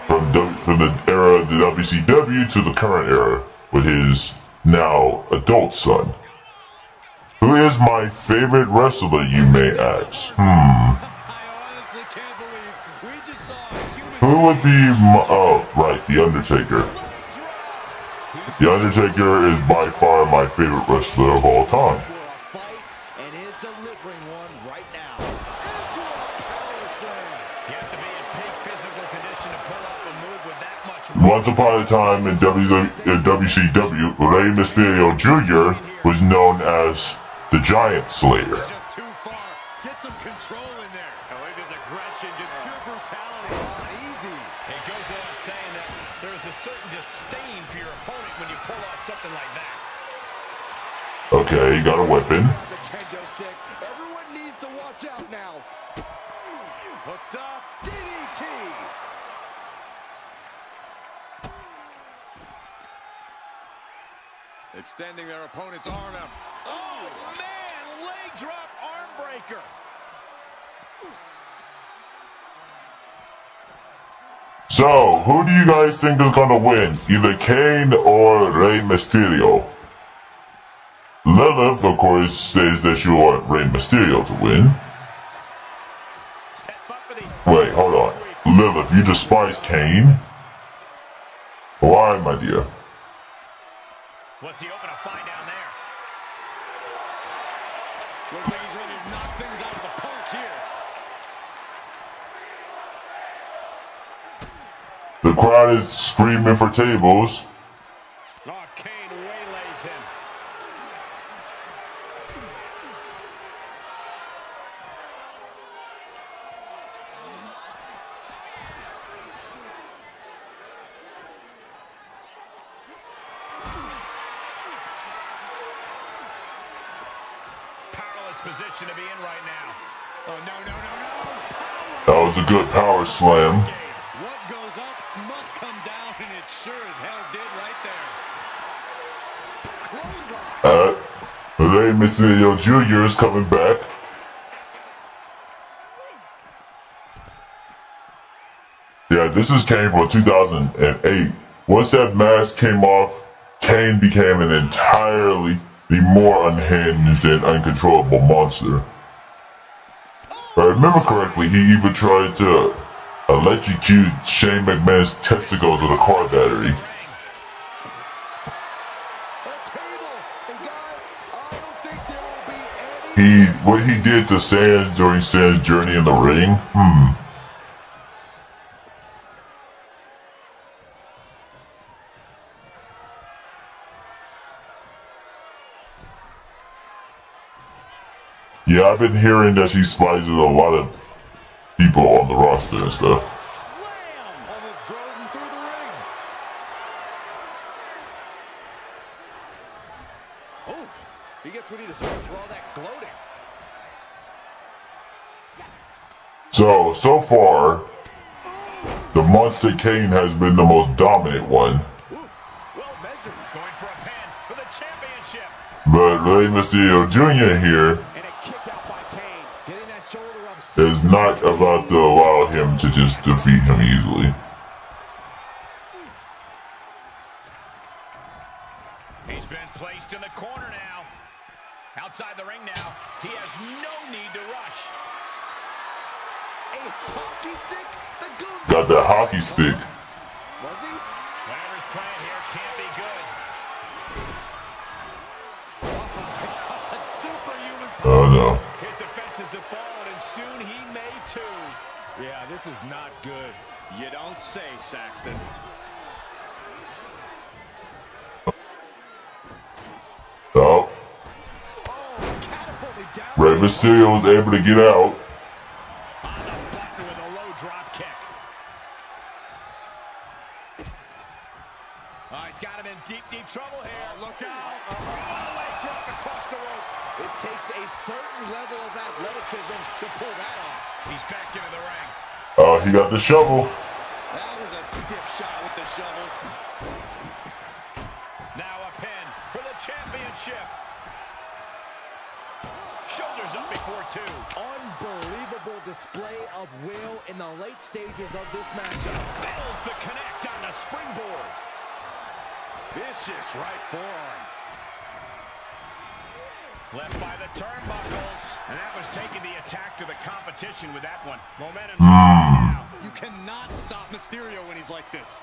from the, from the era of the W C W to the current era with his now adult son. Who is my favorite wrestler, you may ask? Hmm. Who would be, oh, right, The Undertaker. The Undertaker is by far my favorite wrestler of all time. Once upon a time in W C W, Rey Mysterio Junior was known as the Giant Slayer. Okay, he got a weapon. Extending their opponent's arm out. Oh, man, leg drop, arm breaker. So, who do you guys think is going to win? Either Kane or Rey Mysterio? Lilith, of course, says that she wants Rey Mysterio to win. Wait, hold on. Lilith, you despise Kane? Why, my dear? What's he open to find down there? Looks like he's ready to knock things out of the park here. The crowd is screaming for tables. Oh, Kane waylays him. Position to be in right now. Oh no no no no! That was a good power slam. What goes up must come down, and it sure as hell did right there. Uh, Rey Mysterio Junior is coming back. Yeah, this is Kane from two thousand eight. Once that mask came off, Kane became an entirely the more unhinged and uncontrollable monster. If I remember correctly, he even tried to electrocute Shane McMahon's testicles with a car battery. He, what he did to Sans during Sans' journey in the ring? Hmm. Yeah, I've been hearing that she spies a lot of people on the roster and stuff. Oh, he gets what he deserves for all that gloating. So, so far, the monster Kane has been the most dominant one. But Rey Mysterio Junior here is not about to allow him to just defeat him easily. He's been placed in the corner now. Outside the ring now. He has no need to rush. A hockey stick? The goon. Got the hockey stick. Was he? Whatever's playing here can't be good. Oh, my God. Superhuman. Oh, no. Soon he may too. Yeah, this is not good. You don't say, Saxton. Oh. Rey Mysterio was able to get out. On the button with a low drop kick. Oh, he's got him in deep, deep trouble here. Look out. Oh, leg drop across the rope. It takes a certain level of athleticism to pull that off. He's back into the ring. Oh, uh, he got the shovel. That was a stiff shot with the shovel. Now a pin for the championship. Shoulders up before two. Unbelievable display of will in the late stages of this matchup. Fails to connect on the springboard. Vicious right forearm. Left by the turnbuckles, and that was taking the attack to the competition. competition with that one. Momentum. Ah. You cannot stop Mysterio when he's like this.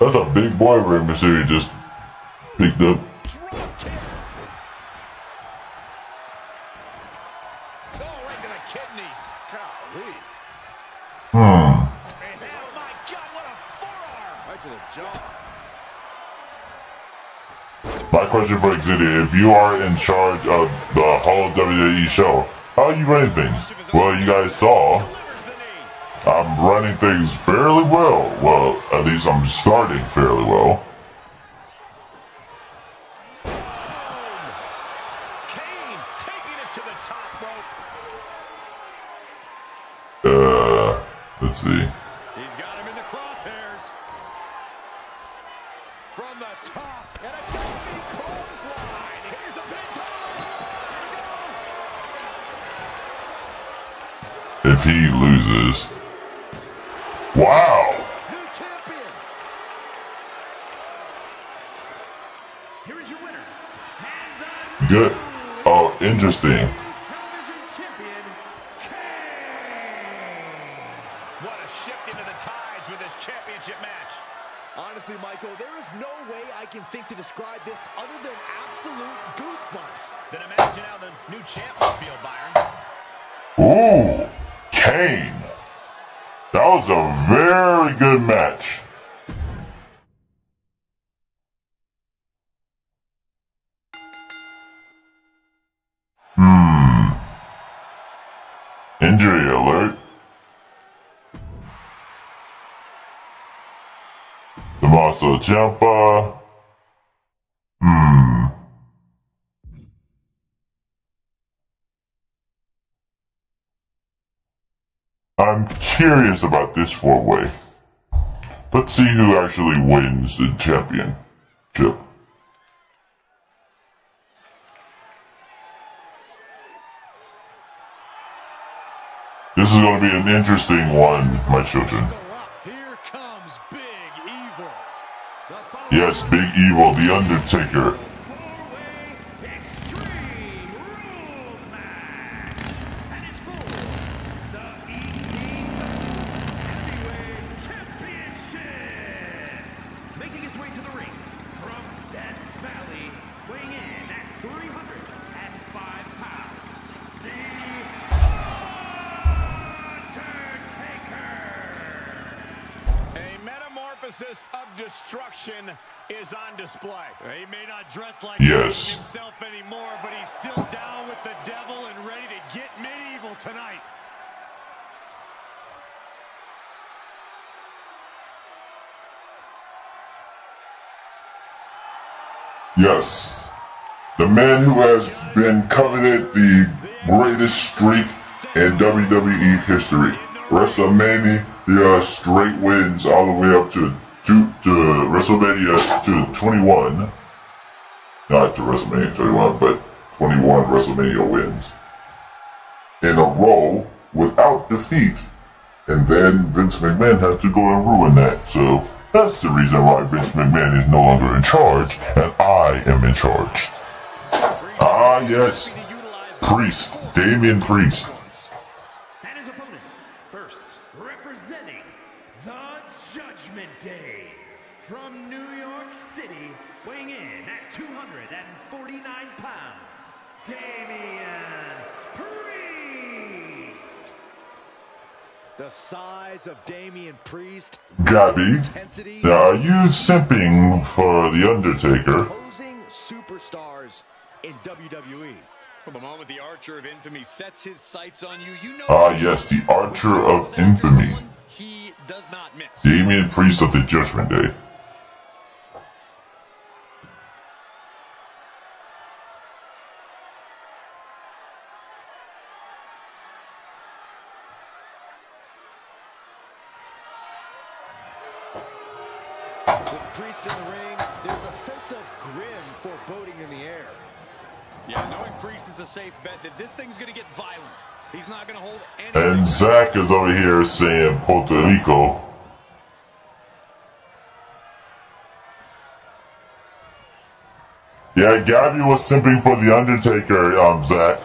That's a big boy Rey Mysterio just picked up. My question for Xavier, if you are in charge of the whole W W E show, how are you running things? Well, you guys saw, I'm running things fairly well. Well, at least I'm starting fairly well. Kane taking it to the top rope. Uh, let's see. He's got him in the crosshairs. From the top, and a Gabby clothesline. Here's the pin title. If he loses. Wow! New champion. Here is your winner. And the good. Oh, interesting. Television champion, Kane. What a shift into the tides with this championship match. Honestly, Michael, there is no way I can think to describe this other than absolute goosebumps. Then imagine how the new champ will feel, Byron. Ooh, Kane. That was a very good match. Hmm. Injury alert. Tommaso Ciampa. Hmm. I'm curious about this four-way. Let's see who actually wins the championship. This is going to be an interesting one, my children. Here comes Big Evil. Yes, Big Evil, The Undertaker. Of destruction is on display. He may not dress like yes. himself anymore, but he's still down with the devil and ready to get medieval tonight. Yes, the man who has been coveted the greatest streak in W W E history. WrestleMania, the uh, straight wins all the way up to to, to WrestleMania to twenty-one. Not to WrestleMania twenty-one, but twenty-one WrestleMania wins in a row without defeat. And then Vince McMahon had to go and ruin that. So that's the reason why Vince McMahon is no longer in charge, and I am in charge. Ah, yes. Priest. Damian Priest. The size of Damian Priest. Gabby, now are you simping for The Undertaker? Superstars in W W E. From the moment the Archer of Infamy sets his sights on you, you know. Ah, yes, the Archer of Infamy. He does not miss. Damian Priest of the Judgment Day. Priest in the ring, there's a sense of grim foreboding in the air. Yeah, knowing Priest is a safe bet that this thing's gonna get violent. He's not gonna hold any. And Zach is over here saying Puerto Rico. Yeah, Gabby was simping for The Undertaker, um, Zach.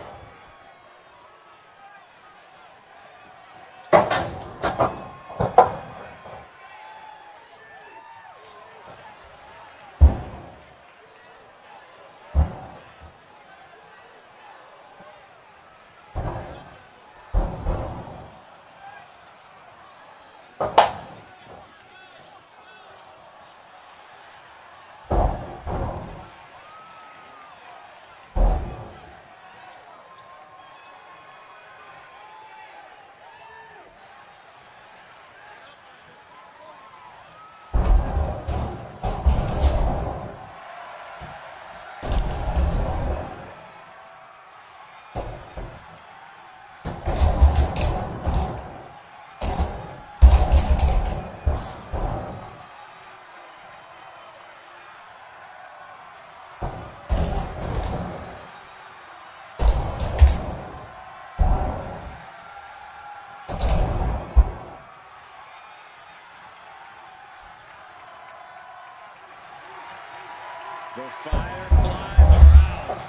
The Fireflies are out,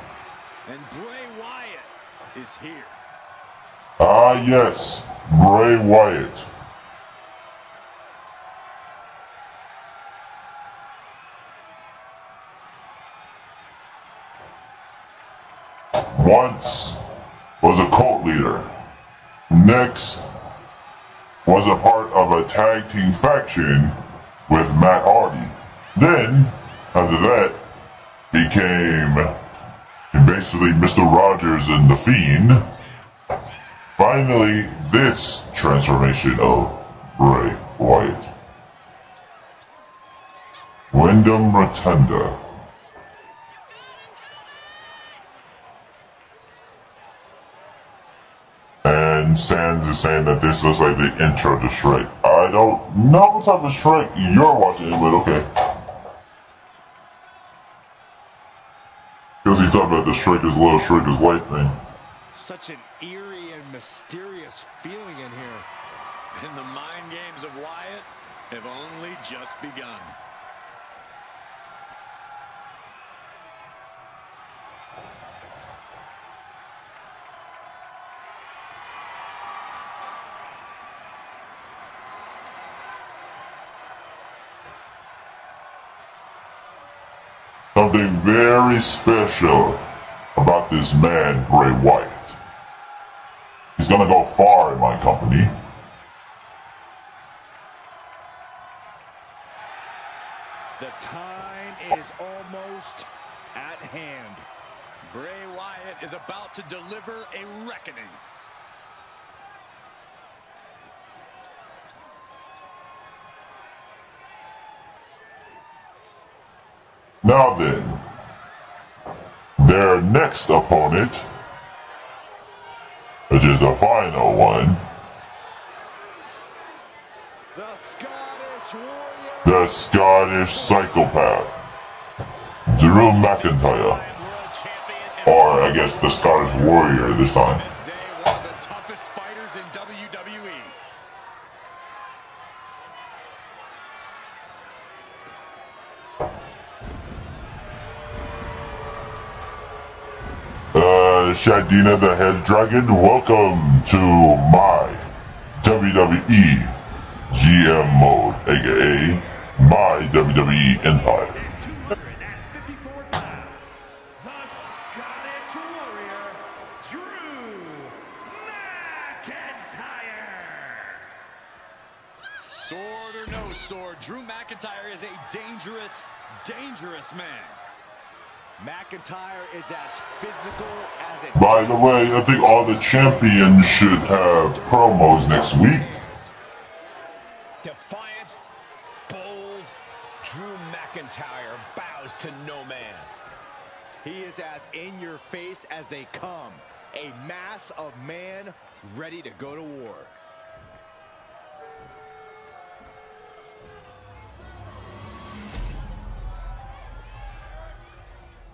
and Bray Wyatt is here. Ah, yes, Bray Wyatt. Once was a cult leader. Next was a part of a tag team faction with Matt Hardy. Then, after that, became basically Mister Rogers and The Fiend. Finally, this transformation of Bray Wyatt. Wyndham Rotunda. And Sans is saying that this looks like the intro to Shrek. I don't know what type of Shrek you're watching, but okay. Because he talked about the Shrek is love, Shrek is light thing. Such an eerie and mysterious feeling in here. And the mind games of Wyatt have only just begun. Something very special about this man, Bray Wyatt. He's gonna go far in my company. The time is almost at hand. Bray Wyatt is about to deliver a reckoning. Now then, their next opponent, which is the final one, the Scottish Warrior, the Scottish Psychopath, Drew McIntyre, or I guess the Scottish Warrior this time. Shadina the Head Dragon, welcome to my W W E G M mode, aka my W W E Empire. Sword or no sword, Drew McIntyre is a dangerous, dangerous man. McIntyre is as physical as it. By the way, I think all the champions should have promos next week. Defiant, bold, Drew McIntyre bows to no man. He is as in your face as they come. A mass of man ready to go to war.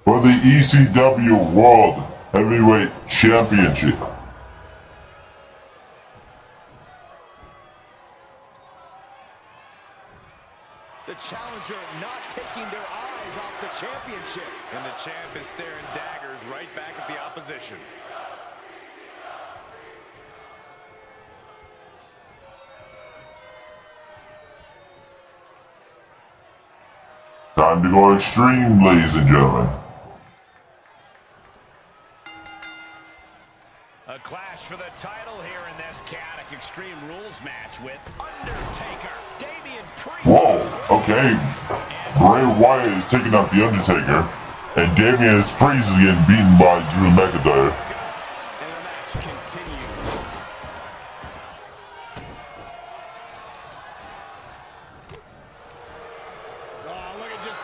For the E C W World Heavyweight Championship. The challenger not taking their eyes off the championship. And the champ is staring daggers right back at the opposition. Time to go extreme, ladies and gentlemen. A clash for the title here in this chaotic Extreme Rules match with Undertaker, Damian Priest. Whoa, okay. Bray Wyatt is taking out The Undertaker, and Damian Priest is getting beaten by Drew McIntyre. And the match continues. Oh, look at just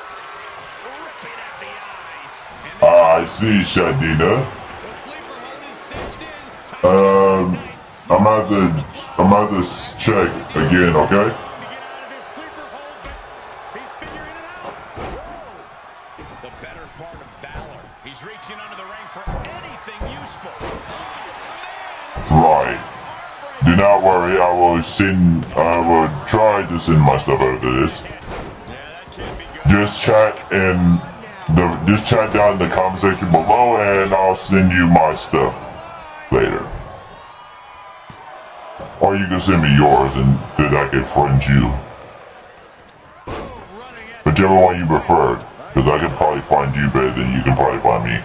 ripping at the eyes. Ah, I see, Shadina. Um, I'm at the, I'm at this check again, okay? The better part of Balor. He's reaching under the ring for anything useful. Right. Do not worry. I will send. I will try to send my stuff after this. Just chat in the. Just chat down in the comment section below, and I'll send you my stuff later. Or you can send me yours and then I can friend you. Whichever one you prefer, because I can probably find you better than you can probably find me.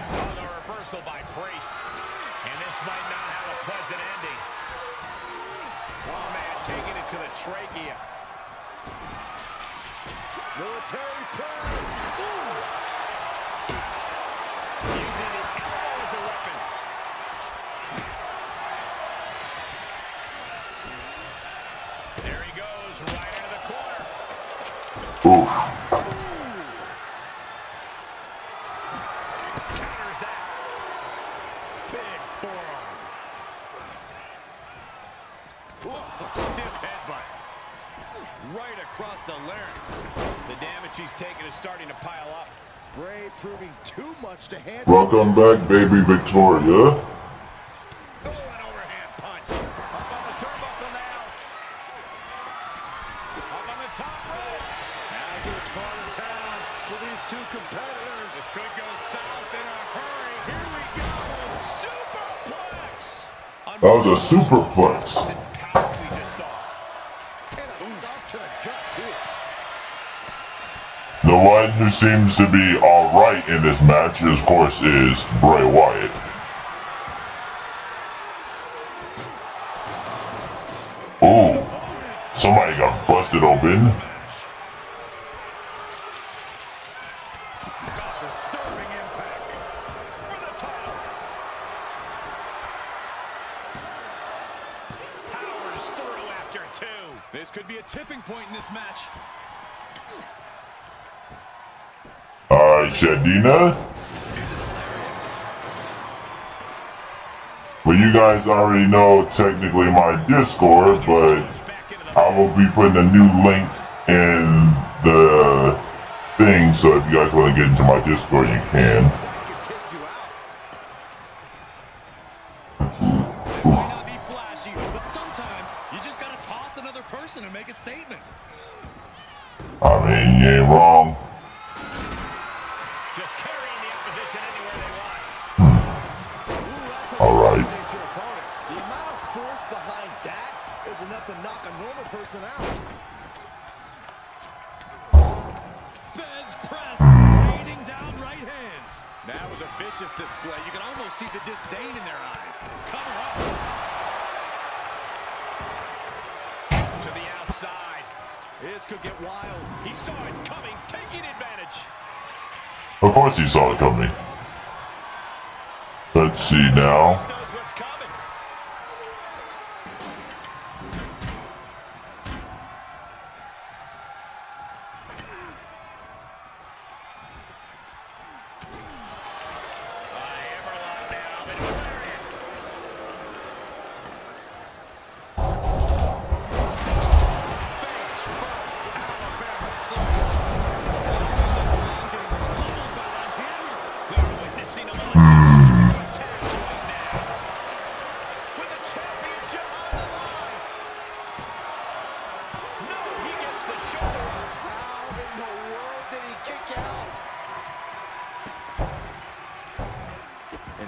Welcome back, baby Victoria. Oh, an overhand punch. Up on the turnbuckle now. Up on the top rope. Now here's part of town for these two competitors. This could go south in a hurry. Here we go. Superplex. That was a superplex. The one who seems to be alright in this match, of course, is Bray Wyatt. Ooh, somebody got busted open. This could be a tipping point in this match. Shadina? Well, you guys already know technically my Discord, but I will be putting a new link in the thing, so if you guys want to get into my Discord, you can. I mean, you ain't wrong. Of course he saw it coming. Let's see now.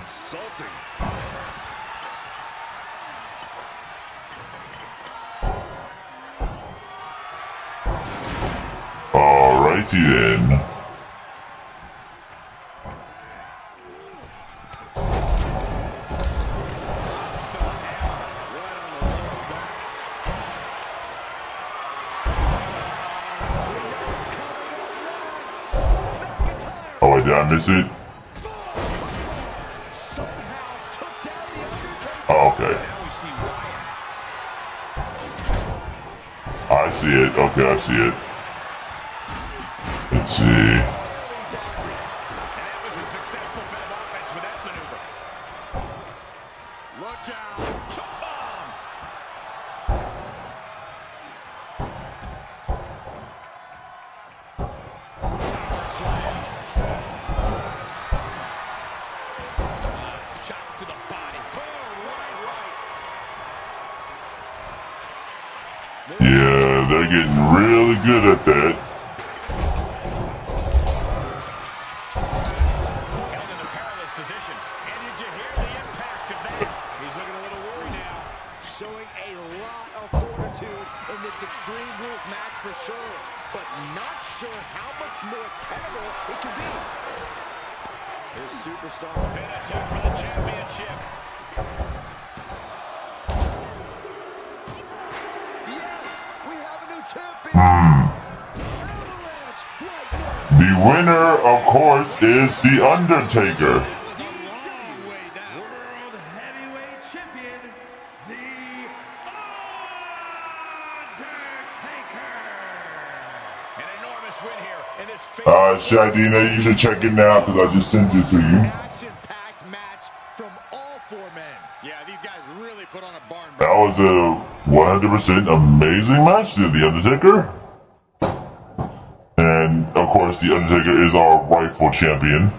insulting. Alrighty then. Oh, wait, did I miss it? Okay, I see it. Let's see. Shot to the body. Yeah. They're getting really good at that. Held in a perilous position. And did you hear the impact of that? He's looking a little worried now. Showing a lot of fortitude in this Extreme Rules match for sure. But not sure how much more terrible it can be. This superstar pin attack for the championship. The winner, of course, is The Undertaker. Uh, Shadina, you should check it now because I just sent it to you. That was a one hundred percent amazing match to The Undertaker. And, of course, The Undertaker is our rightful champion.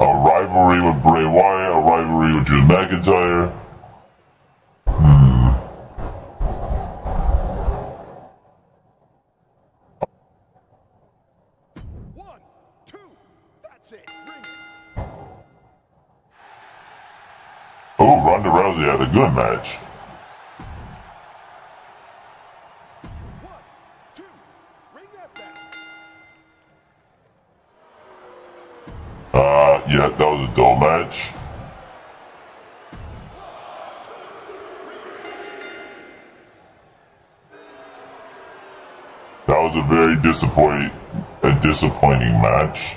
A rivalry with Bray Wyatt, a rivalry with Drew McIntyre. Hmm. One, two, that's it. Ring. Oh, Ronda Rousey had a good match. Yeah, that was a dull match. That was a very disappointing, a disappointing match.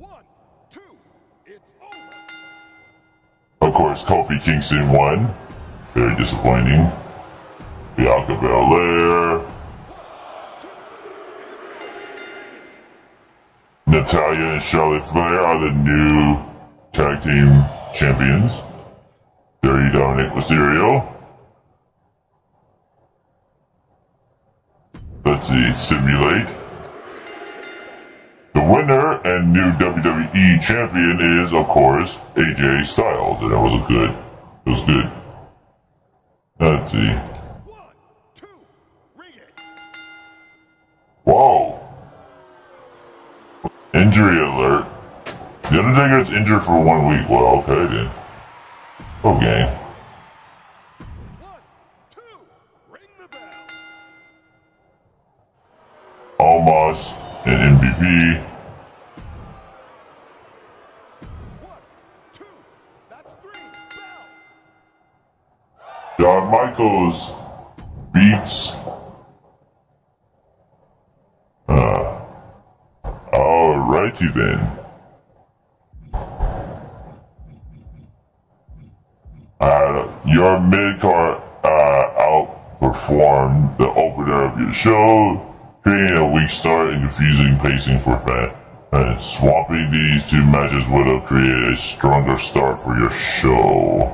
One, two, it's over. Of course, Kofi Kingston won. Very disappointing. Bianca Belair. Natalia and Charlotte Flair are the new tag team champions. Dirty Dominic Mysterio. Let's see, simulate. The winner and new W W E champion is, of course, A J Styles, and that was a good. It was good. Let's see. One, two, ring it. Whoa. Injury alert. The Undertaker is injured for one week. Well, okay then. Okay. One, two, ring the bell. Almas and M V P. One, two, that's three, bell. Shawn Michaels beats. Alrighty then. Uh, your mid-card uh, outperformed the opener of your show, creating a weak start and confusing pacing for fans. And swapping these two matches would have created a stronger start for your show.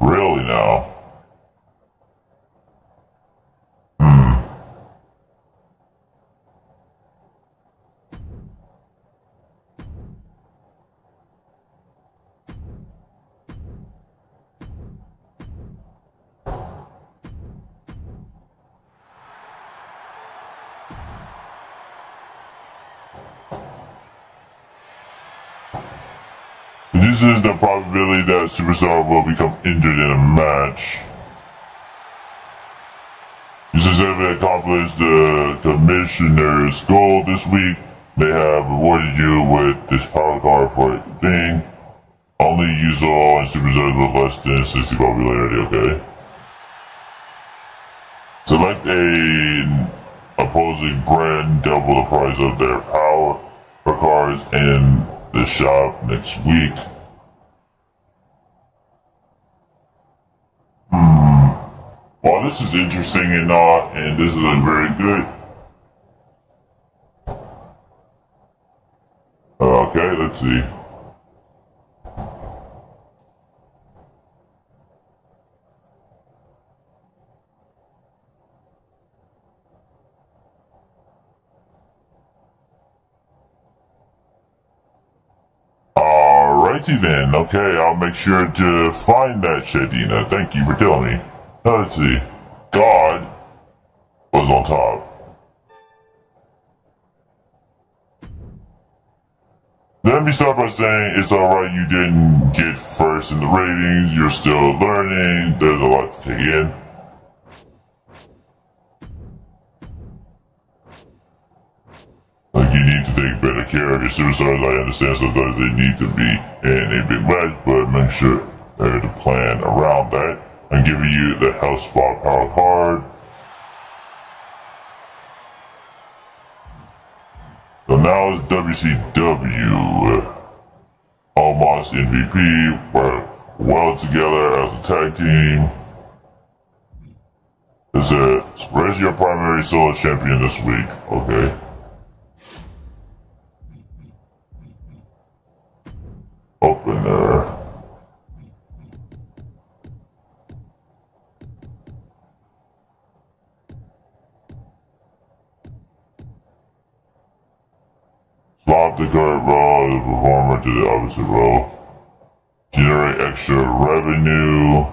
Really now? This is the probability that a superstar will become injured in a match. This is how they accomplished the commissioner's goal this week. They have rewarded you with this power card for a thing. Only use all and superstars with less than sixty popularity, okay? Select a opposing brand, double the price of their power for cards in the shop next week. Hmm. Well, this is interesting and all, uh, and this is like, very good. Okay, let's see. Alrighty then, okay, I'll make sure to find that Shadina. Thank you for telling me. Let's see. God was on top. Let me start by saying it's alright you didn't get first in the ratings, you're still learning, there's a lot to take in. Like, you need to take better care of your superstars. I understand sometimes they need to be in a big match, but make sure there's a plan around that. I'm giving you the House Spot Power card. So now it's W C W. Almost M V P work well together as a tag team. It says, raise your primary solo champion this week. Okay. Opener. Swap the current role of the performer to the opposite role. Generate extra revenue.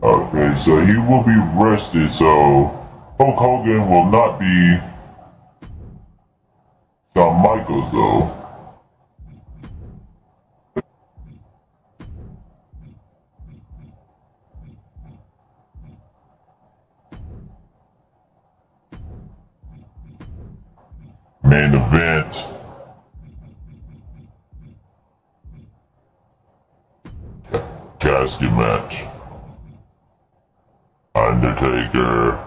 Okay, so he will be rested, so Hulk Hogan will not be Shawn Michaels, though. Main event. Casket match. Undertaker.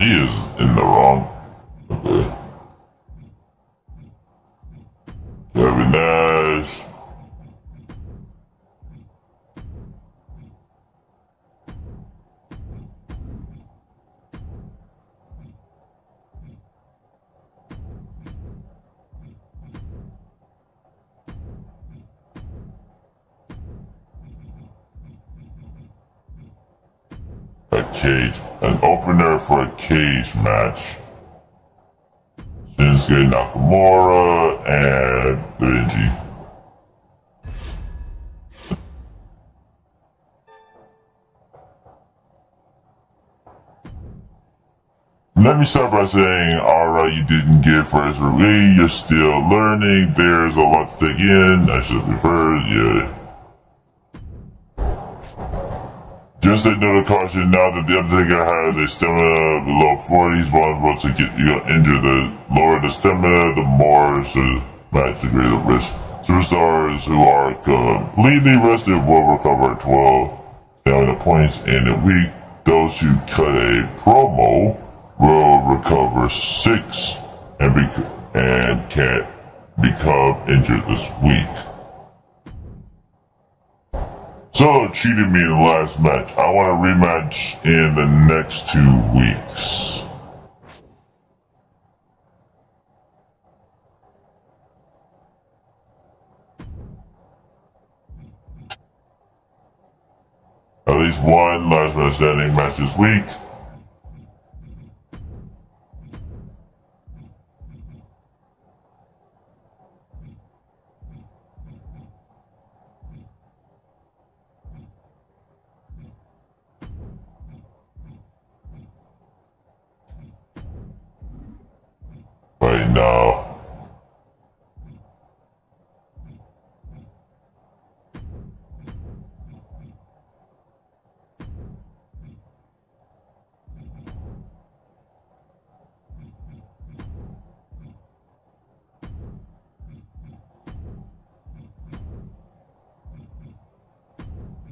She is in the wrong. Okay. Kevin Nash. Cage, an opener for a cage match. Shinsuke Nakamura and Benji. Let me start by saying, alright, you didn't get first release, you're still learning, there's a lot to take in, I should be first, yeah. Just take note of caution now that the Undertaker has a stamina below forty, one wants to get you know, injured. The lower the stamina, the more to match the greater risk. Superstars who are completely rested will recover twelve stamina points in a week. Those who cut a promo will recover six and be and can't become injured this week. So cheated me in the last match. I want a rematch in the next two weeks. At least one last man standing match this week. Right now.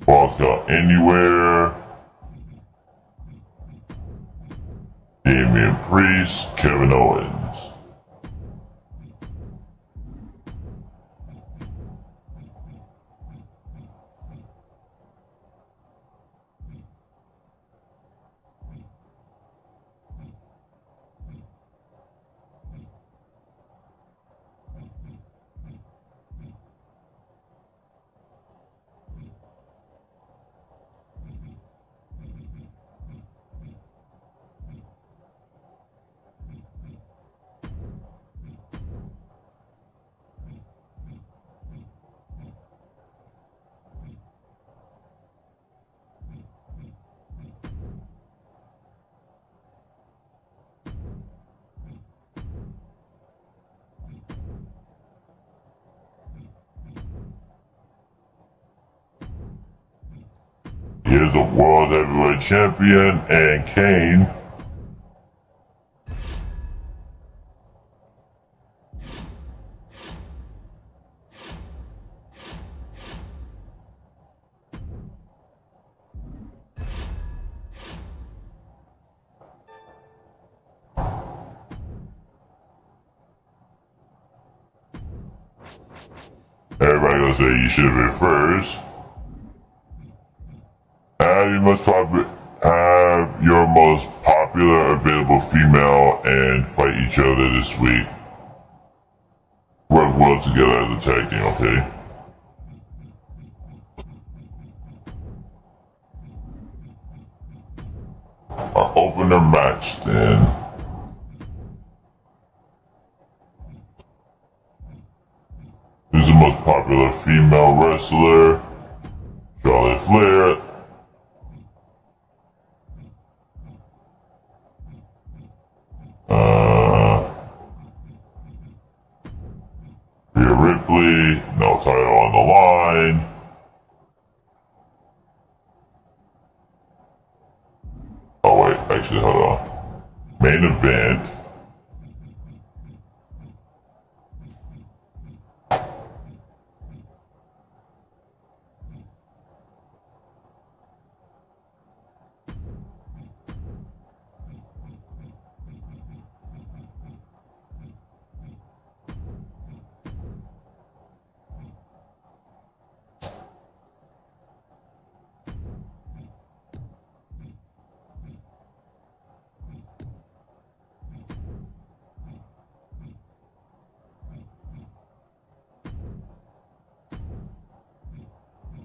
Walk out anywhere. Damian Priest, Kevin Owens. Here's the World Heavyweight Champion and Kane. Everybody gonna say you should have been first. You must have your most popular available female and fight each other this week. Work well together as a tag team, okay? Our opener match then. Who's the most popular female wrestler? Charlotte Flair.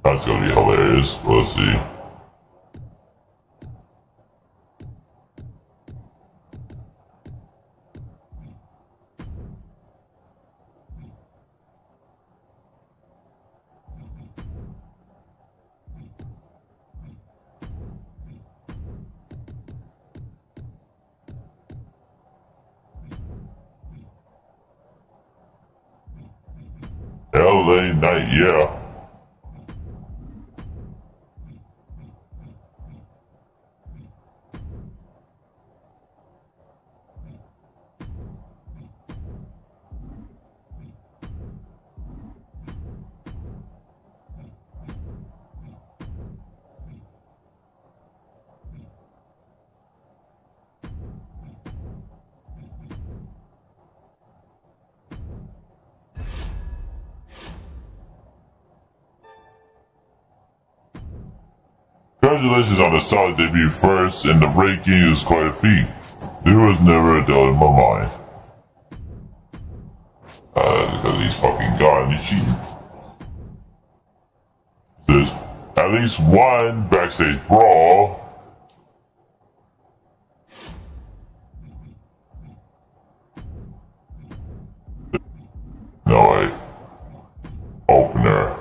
That's gonna be hilarious. Let's see. L A Knight, yeah. Congratulations on a solid debut first, and the ranking is quite a feat. There was never a doubt in my mind. Uh, because he's fucking gone, he's cheating. There's at least one backstage brawl. No way. Opener.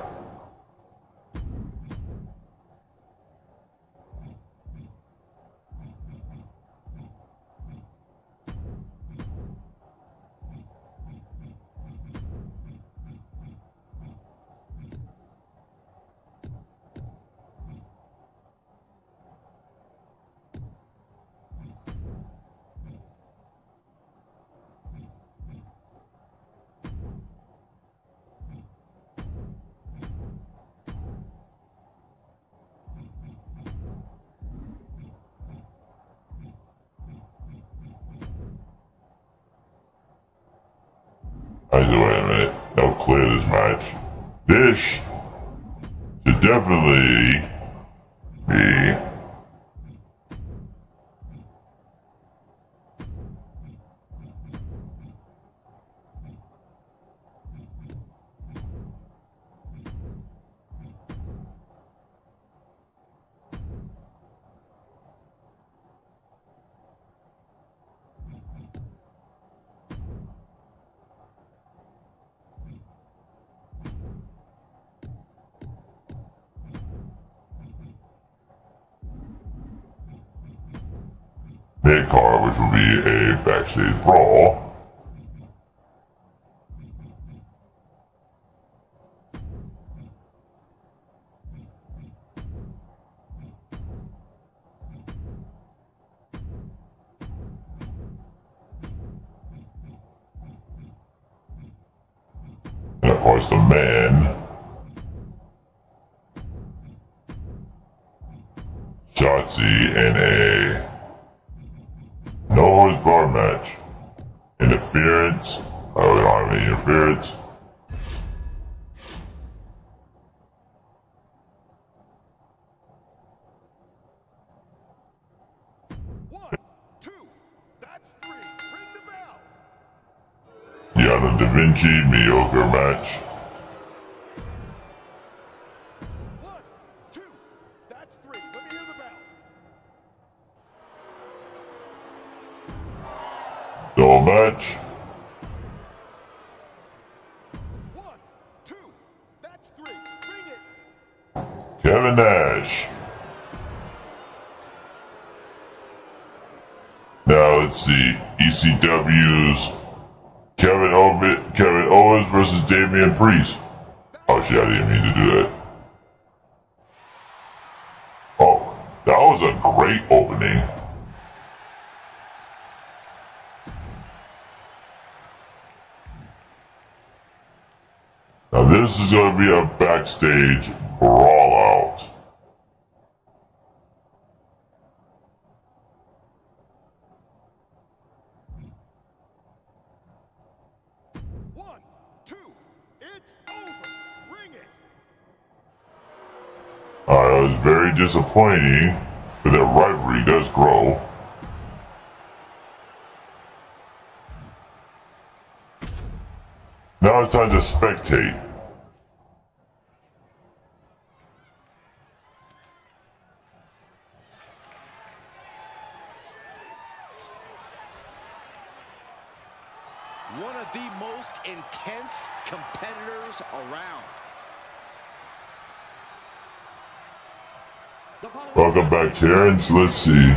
Wait a minute, that'll clear this match. This should definitely be mid-card, which will be a backstage brawl. And of course, the man, Shotzi, and a no-holds bar match. Interference. Oh, we don't have any interference. One, two, that's three. Ring the bell. Yana Da Vinci, mediocre match. No match. One, two, that's three. Bring it. Kevin Nash. Now let's see. E C W's Kevin Owens, Kevin Owens versus Damian Priest. Oh shit, I didn't mean to do that. Oh, that was a great opening. Now this is going to be a backstage brawl out. One, two, it's over. Ring it. Alright, it was very disappointing, but that rivalry does grow. Now it's time to spectate. One of the most intense competitors around. Welcome back, Terrence. Let's see.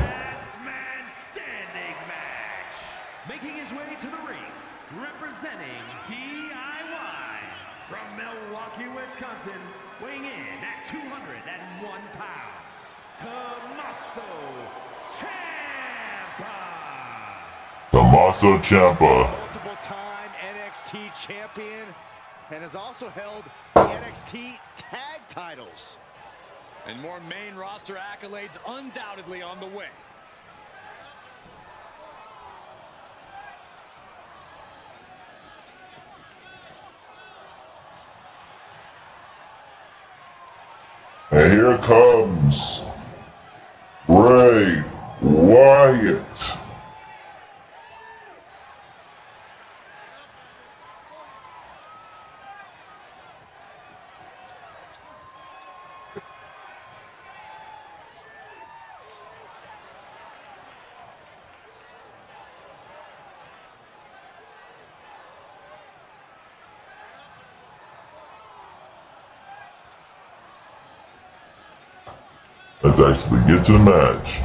Tommaso Ciampa, multiple-time N X T champion, and has also held the N X T tag titles. And more main roster accolades undoubtedly on the way. And here it comes. Let's actually get to the match.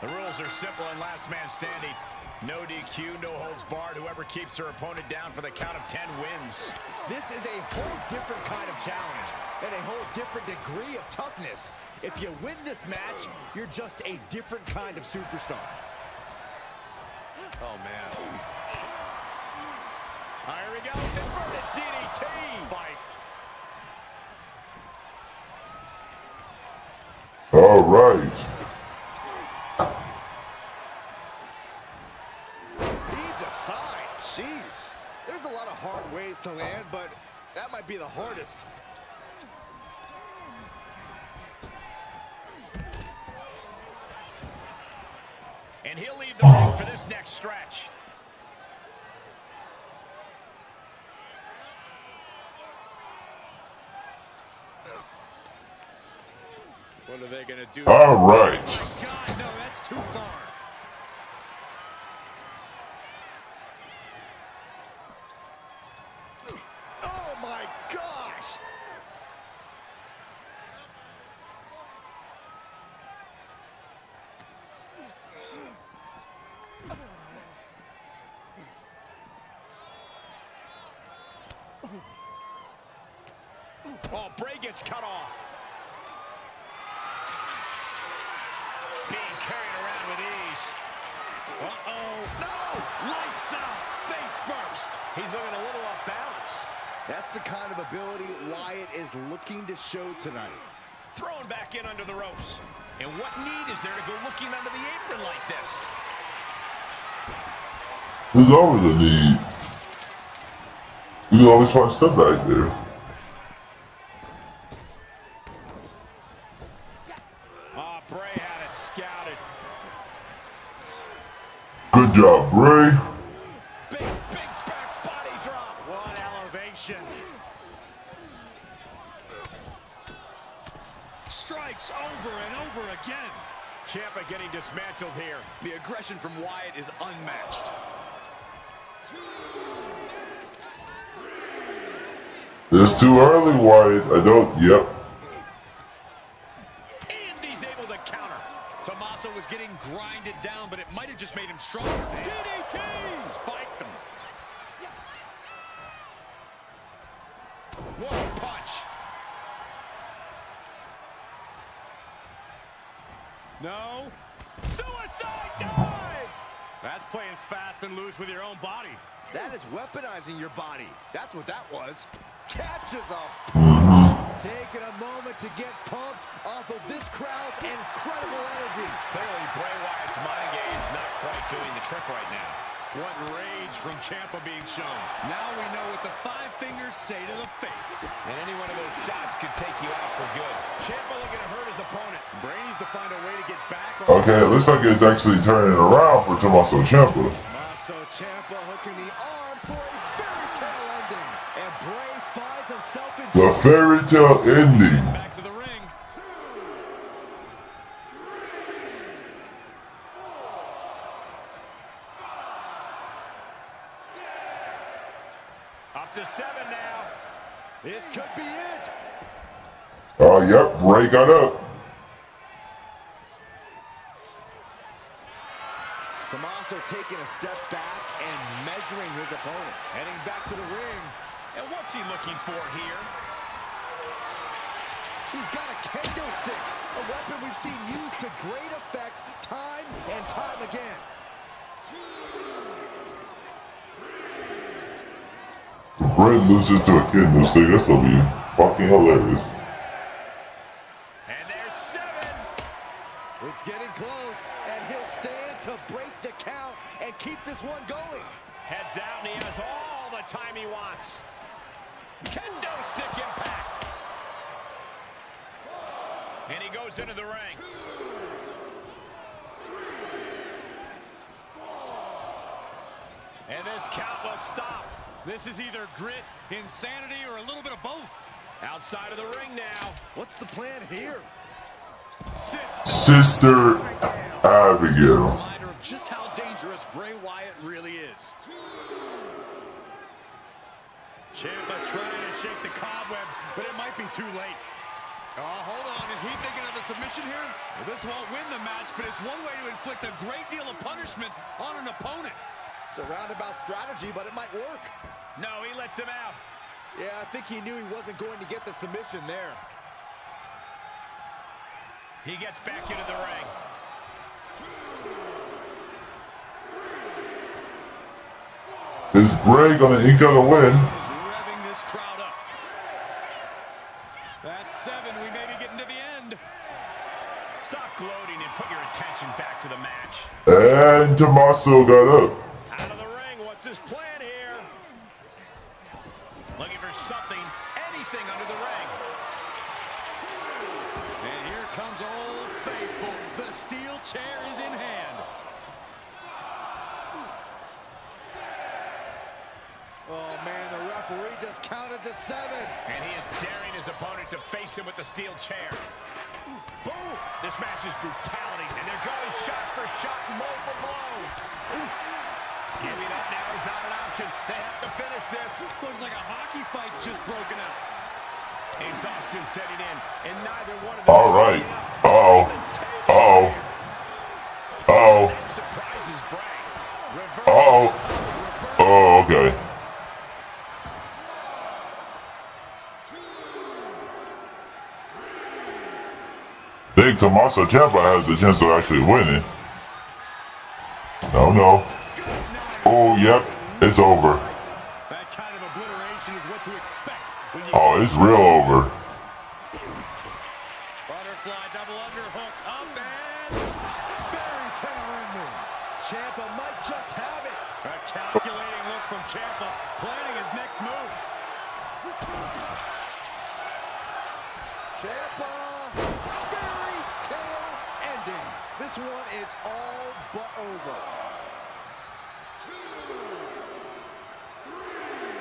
The rules are simple and last man standing. No D Q, no holds barred. Whoever keeps their opponent down for the count of ten wins. This is a whole different kind of challenge and a whole different degree of toughness. If you win this match, you're just a different kind of superstar. Oh, man. All right, here we go. Inverted D D T. Bite. All right. To land, but that might be the hardest. And he'll leave the ring for this next stretch. What are they going to do? All right. Oh my God, no, that's too far. Oh, Bray gets cut off. Being carried around with ease. Uh-oh. No! Lights out, face first. He's looking a little off balance. That's the kind of ability Wyatt is looking to show tonight. Thrown back in under the ropes. And what need is there to go looking under the apron like this? There's always a need. You can always find stuff back there. Good job, Bray. Big, big back body drop. What elevation. Strikes over and over again. Ciampa getting dismantled here. The aggression from Wyatt is unmatched. It's too early, Wyatt. I don't, yep. Strong D D T! Spiked him. What a punch. No. Suicide dive! That's playing fast and loose with your own body. That is weaponizing your body. That's what that was. Catches up. Taking a moment to get pumped off of this crowd's incredible energy. Clearly, Bray Wyatt's mind game is not quite doing the trick right now. What rage from Ciampa being shown. Now we know what the five fingers say to the face. And any one of those shots could take you out for good. Ciampa looking to hurt his opponent. Bray needs to find a way to get back. Okay, it looks like it's actually turning around for Tommaso Ciampa. Tommaso Ciampa hooking the arm for a fairy tale ending. And Bray finds himself in the fairy tale ending. This could be it. Oh, yep. Bray got up. Tommaso taking a step back and measuring his opponent. Heading back to the ring. And what's he looking for here? He's got a kendo stick, a weapon we've seen used to great effect time and time again. Bray loses to a kendo stick. That's gonna be fucking hilarious. And there's seven. It's getting close, and he'll stand to break the count and keep this one going. Heads out, and he has all the time he wants. Kendo stick impact. And he goes into the ring. Two, three, four. And this count will stop. This is either grit, insanity, or a little bit of both. Outside of the ring now. What's the plan here? Sister. Sister. Abigail. Just how dangerous Bray Wyatt really is. Ciampa trying to shake the cobwebs, but it might be too late. Oh, hold on. Is he thinking of a submission here? Well, this won't win the match, but it's one way to inflict a great deal of punishment on an opponent. It's a roundabout strategy, but it might work. No, he lets him out. Yeah, I think he knew he wasn't going to get the submission there. He gets back into the ring. Is Bray gonna, he gonna win? He's revving this crowd up. That's seven, we may be getting to the end. Stop gloating and put your attention back to the match. And Tommaso got up. Tommaso Ciampa has a chance of actually winning. No, no. Oh, yep. It's over. That kind of obliteration is what to expect when you oh, it's real over. Butterfly double underhook up and fairy tale ending. Ciampa might just have it. A calculating look from Ciampa, planning his next move. Ciampa. This one is all but over. Two, three.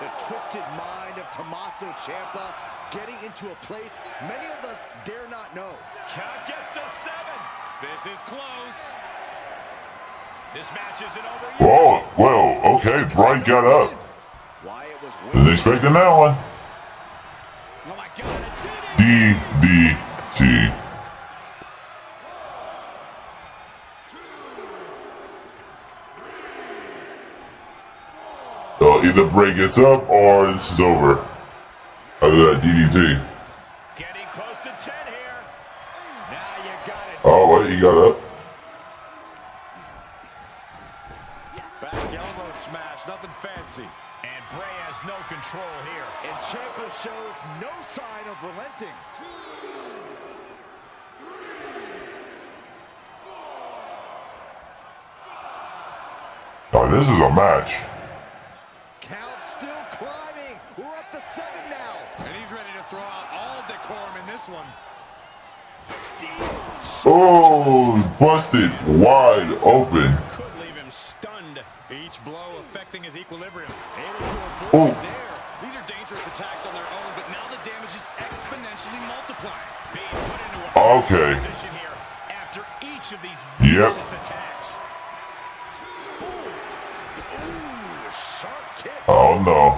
The twisted mind of Tommaso Ciampa getting into a place many of us dare not know. Count gets to seven. This is close. This match isn't over yet. Whoa, whoa, okay, Bright got up. Wyatt was didn't expect that one. Oh my God, D D T. Either Bray gets up or this is over. Other than D D T. Getting close to ten here. Now you got it. Oh, wait, he got up. Back elbow smash, nothing fancy. And Bray has no control here. And Ciampa shows no sign of relenting. Two. Three. Four. Five. Oh, this is a match. One. Oh, busted wide open. Could leave him stunned. Each blow affecting his equilibrium. Oh, there. These are dangerous attacks on their own, but now the damage is exponentially multiplied. Being put into a okay. Position here after each of these yep. vicious attacks. Ooh, a sharp kick. Oh no.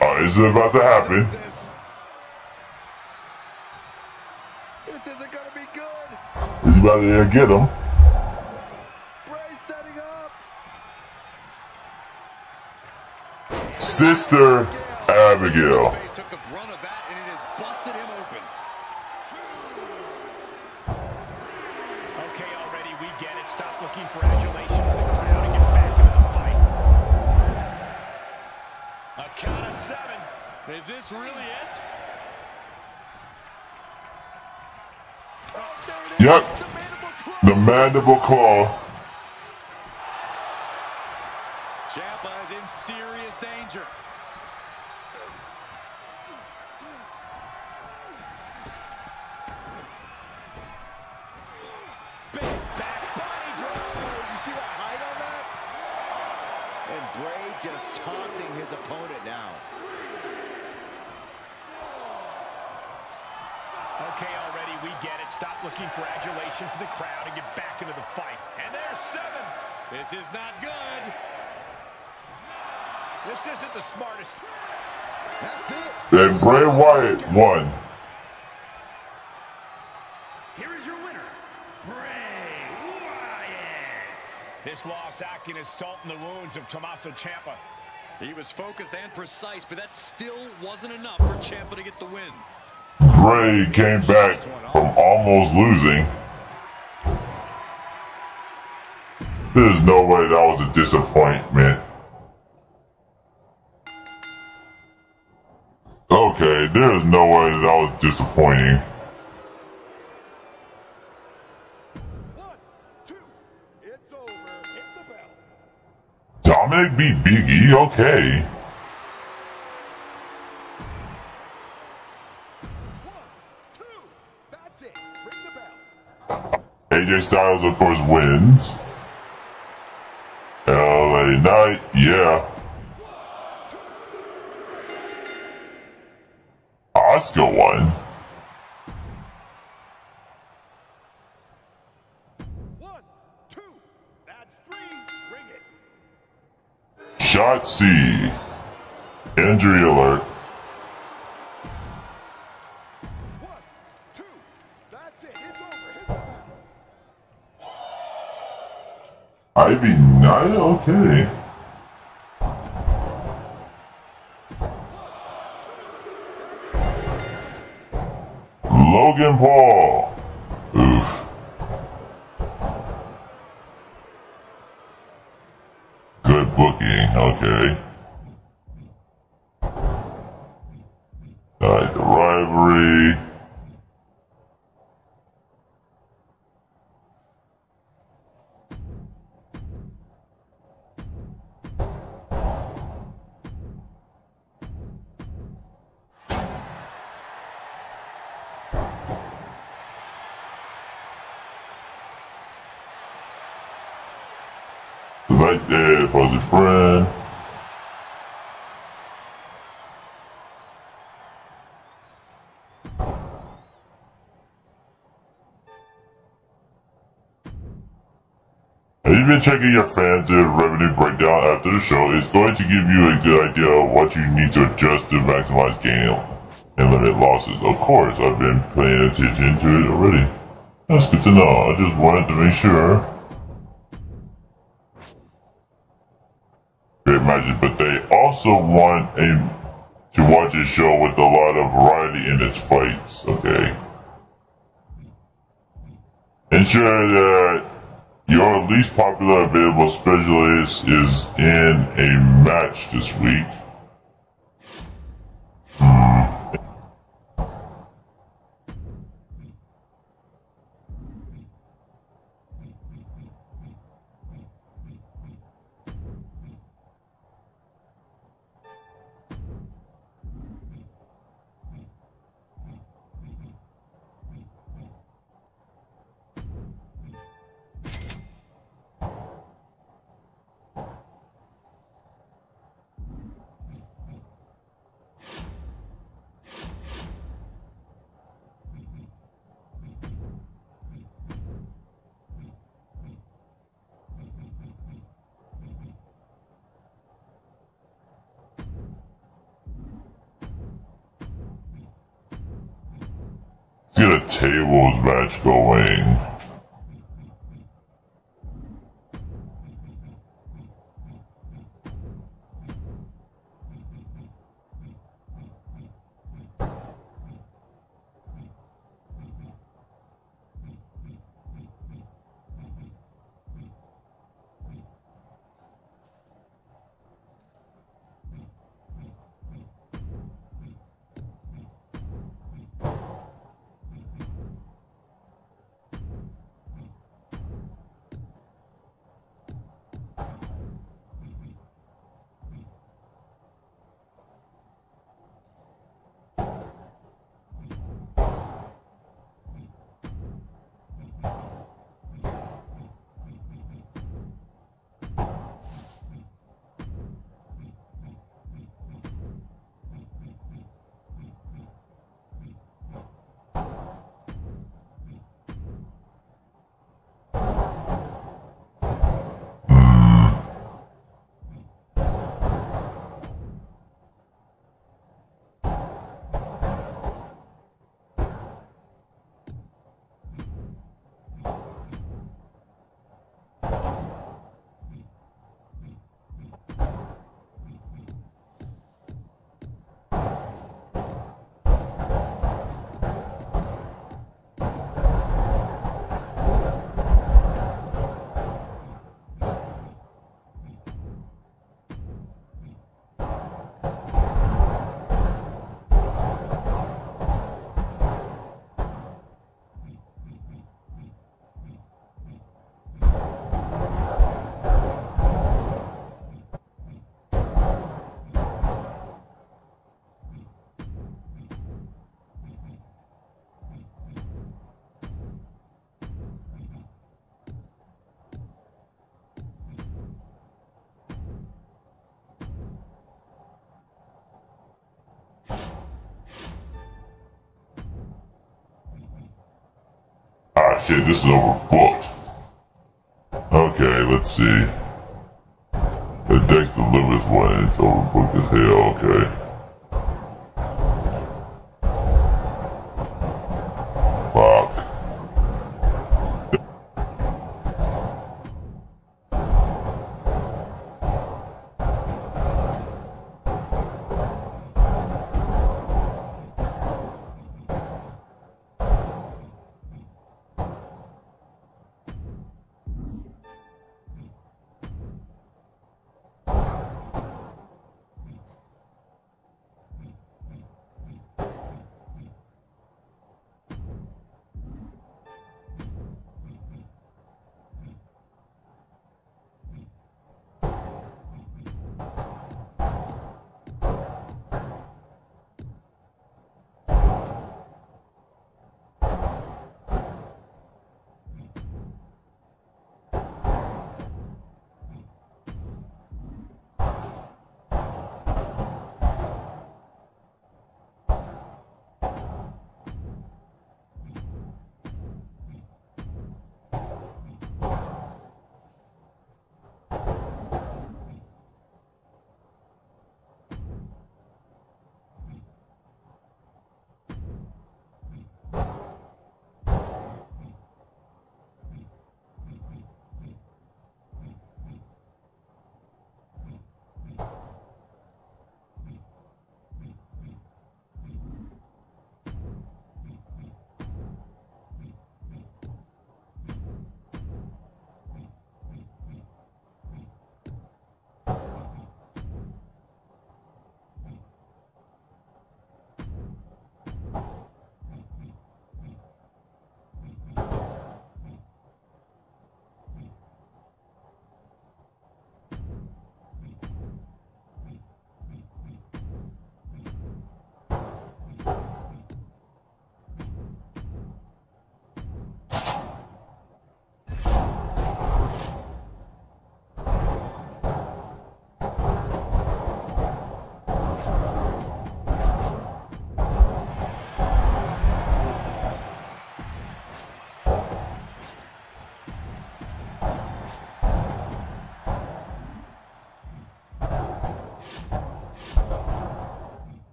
Oh, this is about to happen. This isn't gonna be good. He's about to get him. Bray setting up. Sister Abigail. Abigail. Took the brunt of that and it has busted him open. Okay, already we get it. Stop looking for adulation for the crowd and get back into the fight. A count of seven. Is this really it? Oh, there it is. Yep. The mandible claw. Ciampa is in serious danger. Big back body drop. You see that height on that? And Bray just taunting his opponent now. okay already, we get it. Stop looking for adulation from the crowd and get back into the fight. And there's seven. This is not good. This isn't the smartest. That's it. Then Bray Wyatt won. Here is your winner, Bray Wyatt. This loss acting as salt in the wounds of Tommaso Ciampa. He was focused and precise, but that still wasn't enough for Ciampa to get the win. Bray came back from almost losing. There's no way that was a disappointment. Okay, there's no way that was disappointing. One, two, it's over. Hit the bell. Dominic beat Big E, okay. A J Styles, of course, wins. L A Knight, yeah. Oscar won. One, two, that's three. Bring it. Shotzi, injury alert. Ivy Nile? Okay. Logan Paul. Oof. Good booking. Okay. Alright, the rivalry. Right there for the friend. Have you been checking your fans' revenue breakdown after the show? It's going to give you a good idea of what you need to adjust to maximize gain and limit losses. Of course, I've been paying attention to it already. That's good to know. I just wanted to make sure. Imagine, but they also want a, to watch a show with a lot of variety in its fights, okay? Ensure that your least popular available specialist is in a match this week. Hmm. Get a tables match going. okay, this is overbooked. Okay, let's see. The deck delivers one, it's overbooked as hell, okay.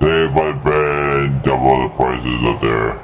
They might pay double the prices up there.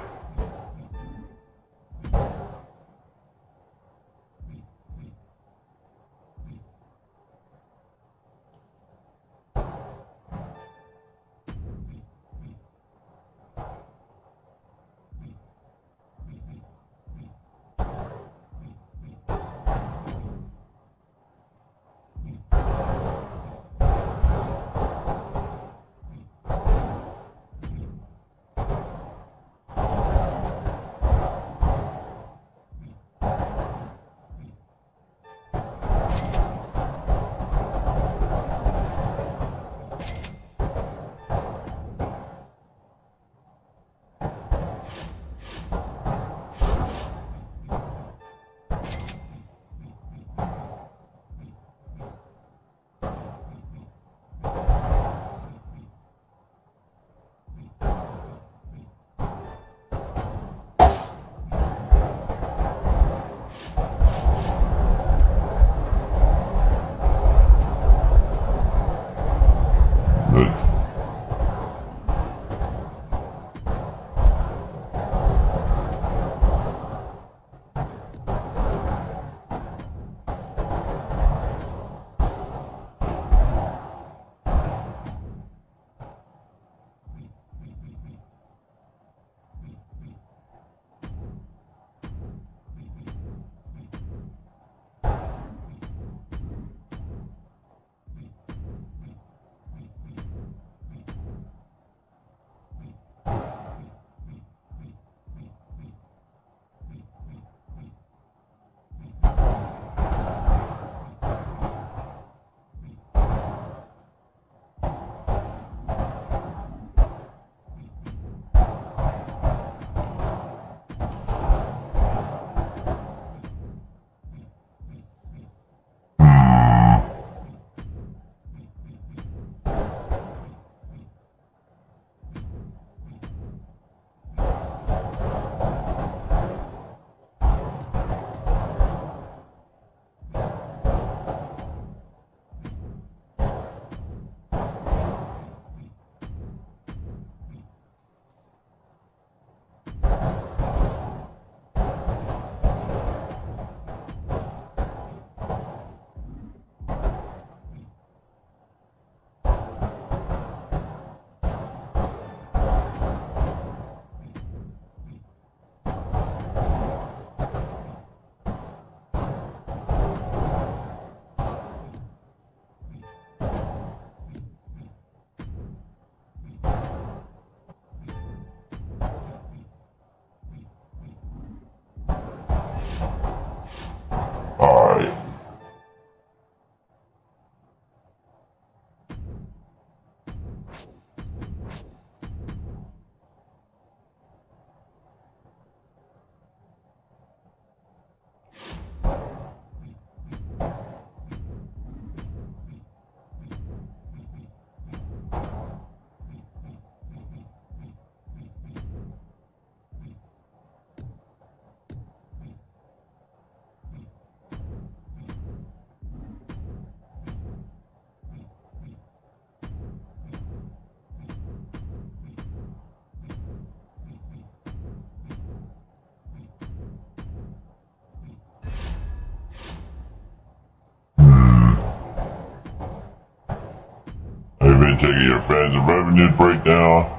be taking your fans and revenue breakdown.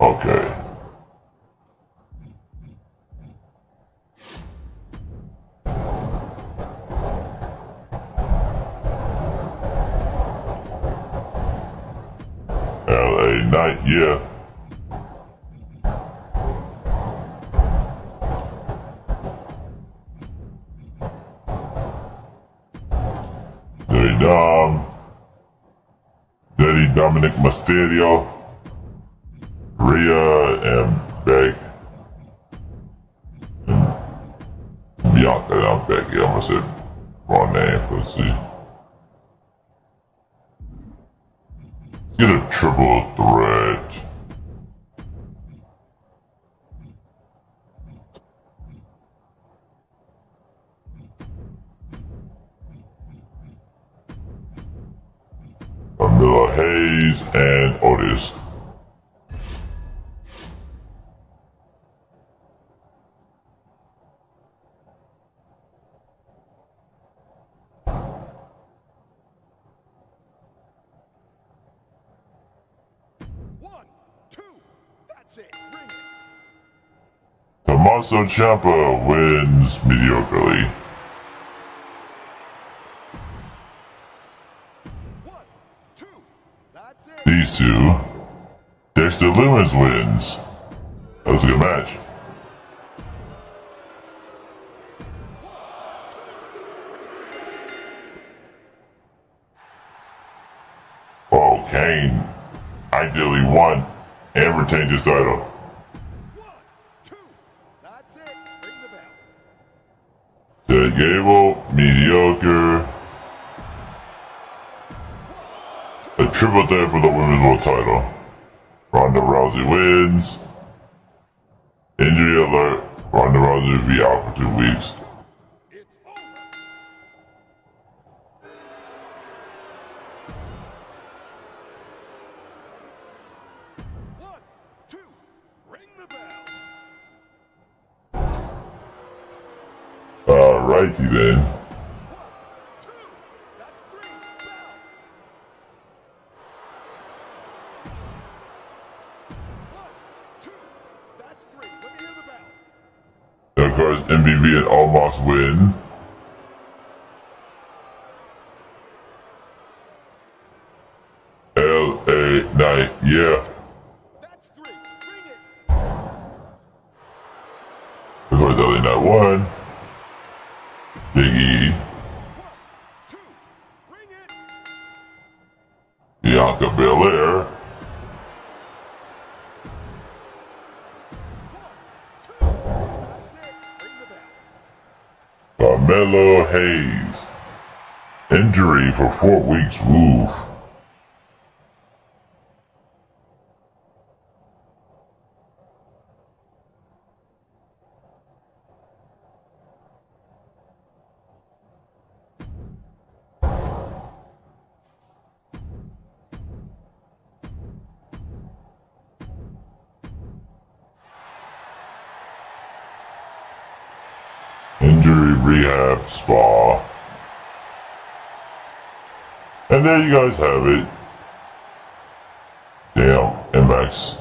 Okay. L A Knight, yeah. Daddy Dom, Daddy Dominic Mysterio, Rhea and Beck, and Bianca, not Becky. I'm gonna say wrong name. Let's see. Let's get a triple threat. Miller Hayes and Otis. One, two, that's it. Ring it. Tommaso Ciampa wins mediocrely. These two, Dexter Loomis wins. That was a good match. Oh, Kane ideally won and retained his title. One, two, that's it. Ring the bell. Chad Gable, mediocre. A triple threat for the Women's World title. Ronda Rousey wins. Injury alert. Ronda Rousey will be out for two weeks. One, two, ring the bell. Alrighty then. Of course, M V P and almost win. L A Knight, yeah. That's three. Bring it. Of course, L A Knight won. Big E. One, two, bring it. Bianca Belair. Carmelo Hayes. Injury for four weeks. Woof. Injury rehab spa. And there you guys have it. Damn, M X.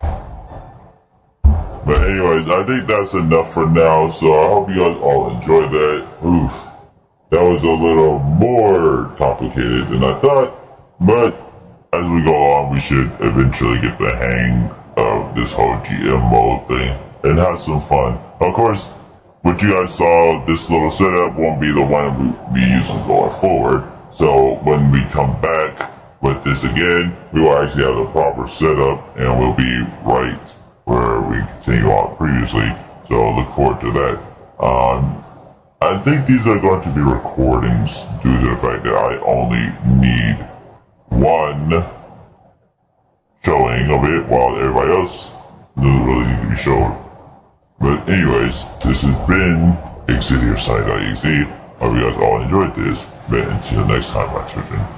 But anyways, I think that's enough for now. So I hope you guys all enjoyed that. Oof. That was a little more complicated than I thought. But as we go on, we should eventually get the hang of this whole G M mode thing and have some fun. Of course, what you guys saw, this little setup won't be the one we'll be using going forward. So when we come back with this again, we will actually have the proper setup and we'll be right where we continue on previously. So look forward to that. Um, I think these are going to be recordings due to the fact that I only need one showing of it while everybody else doesn't really need to be shown. But anyways, this has been Xavier Woods. Hope you guys all enjoyed this. But until next time, my children.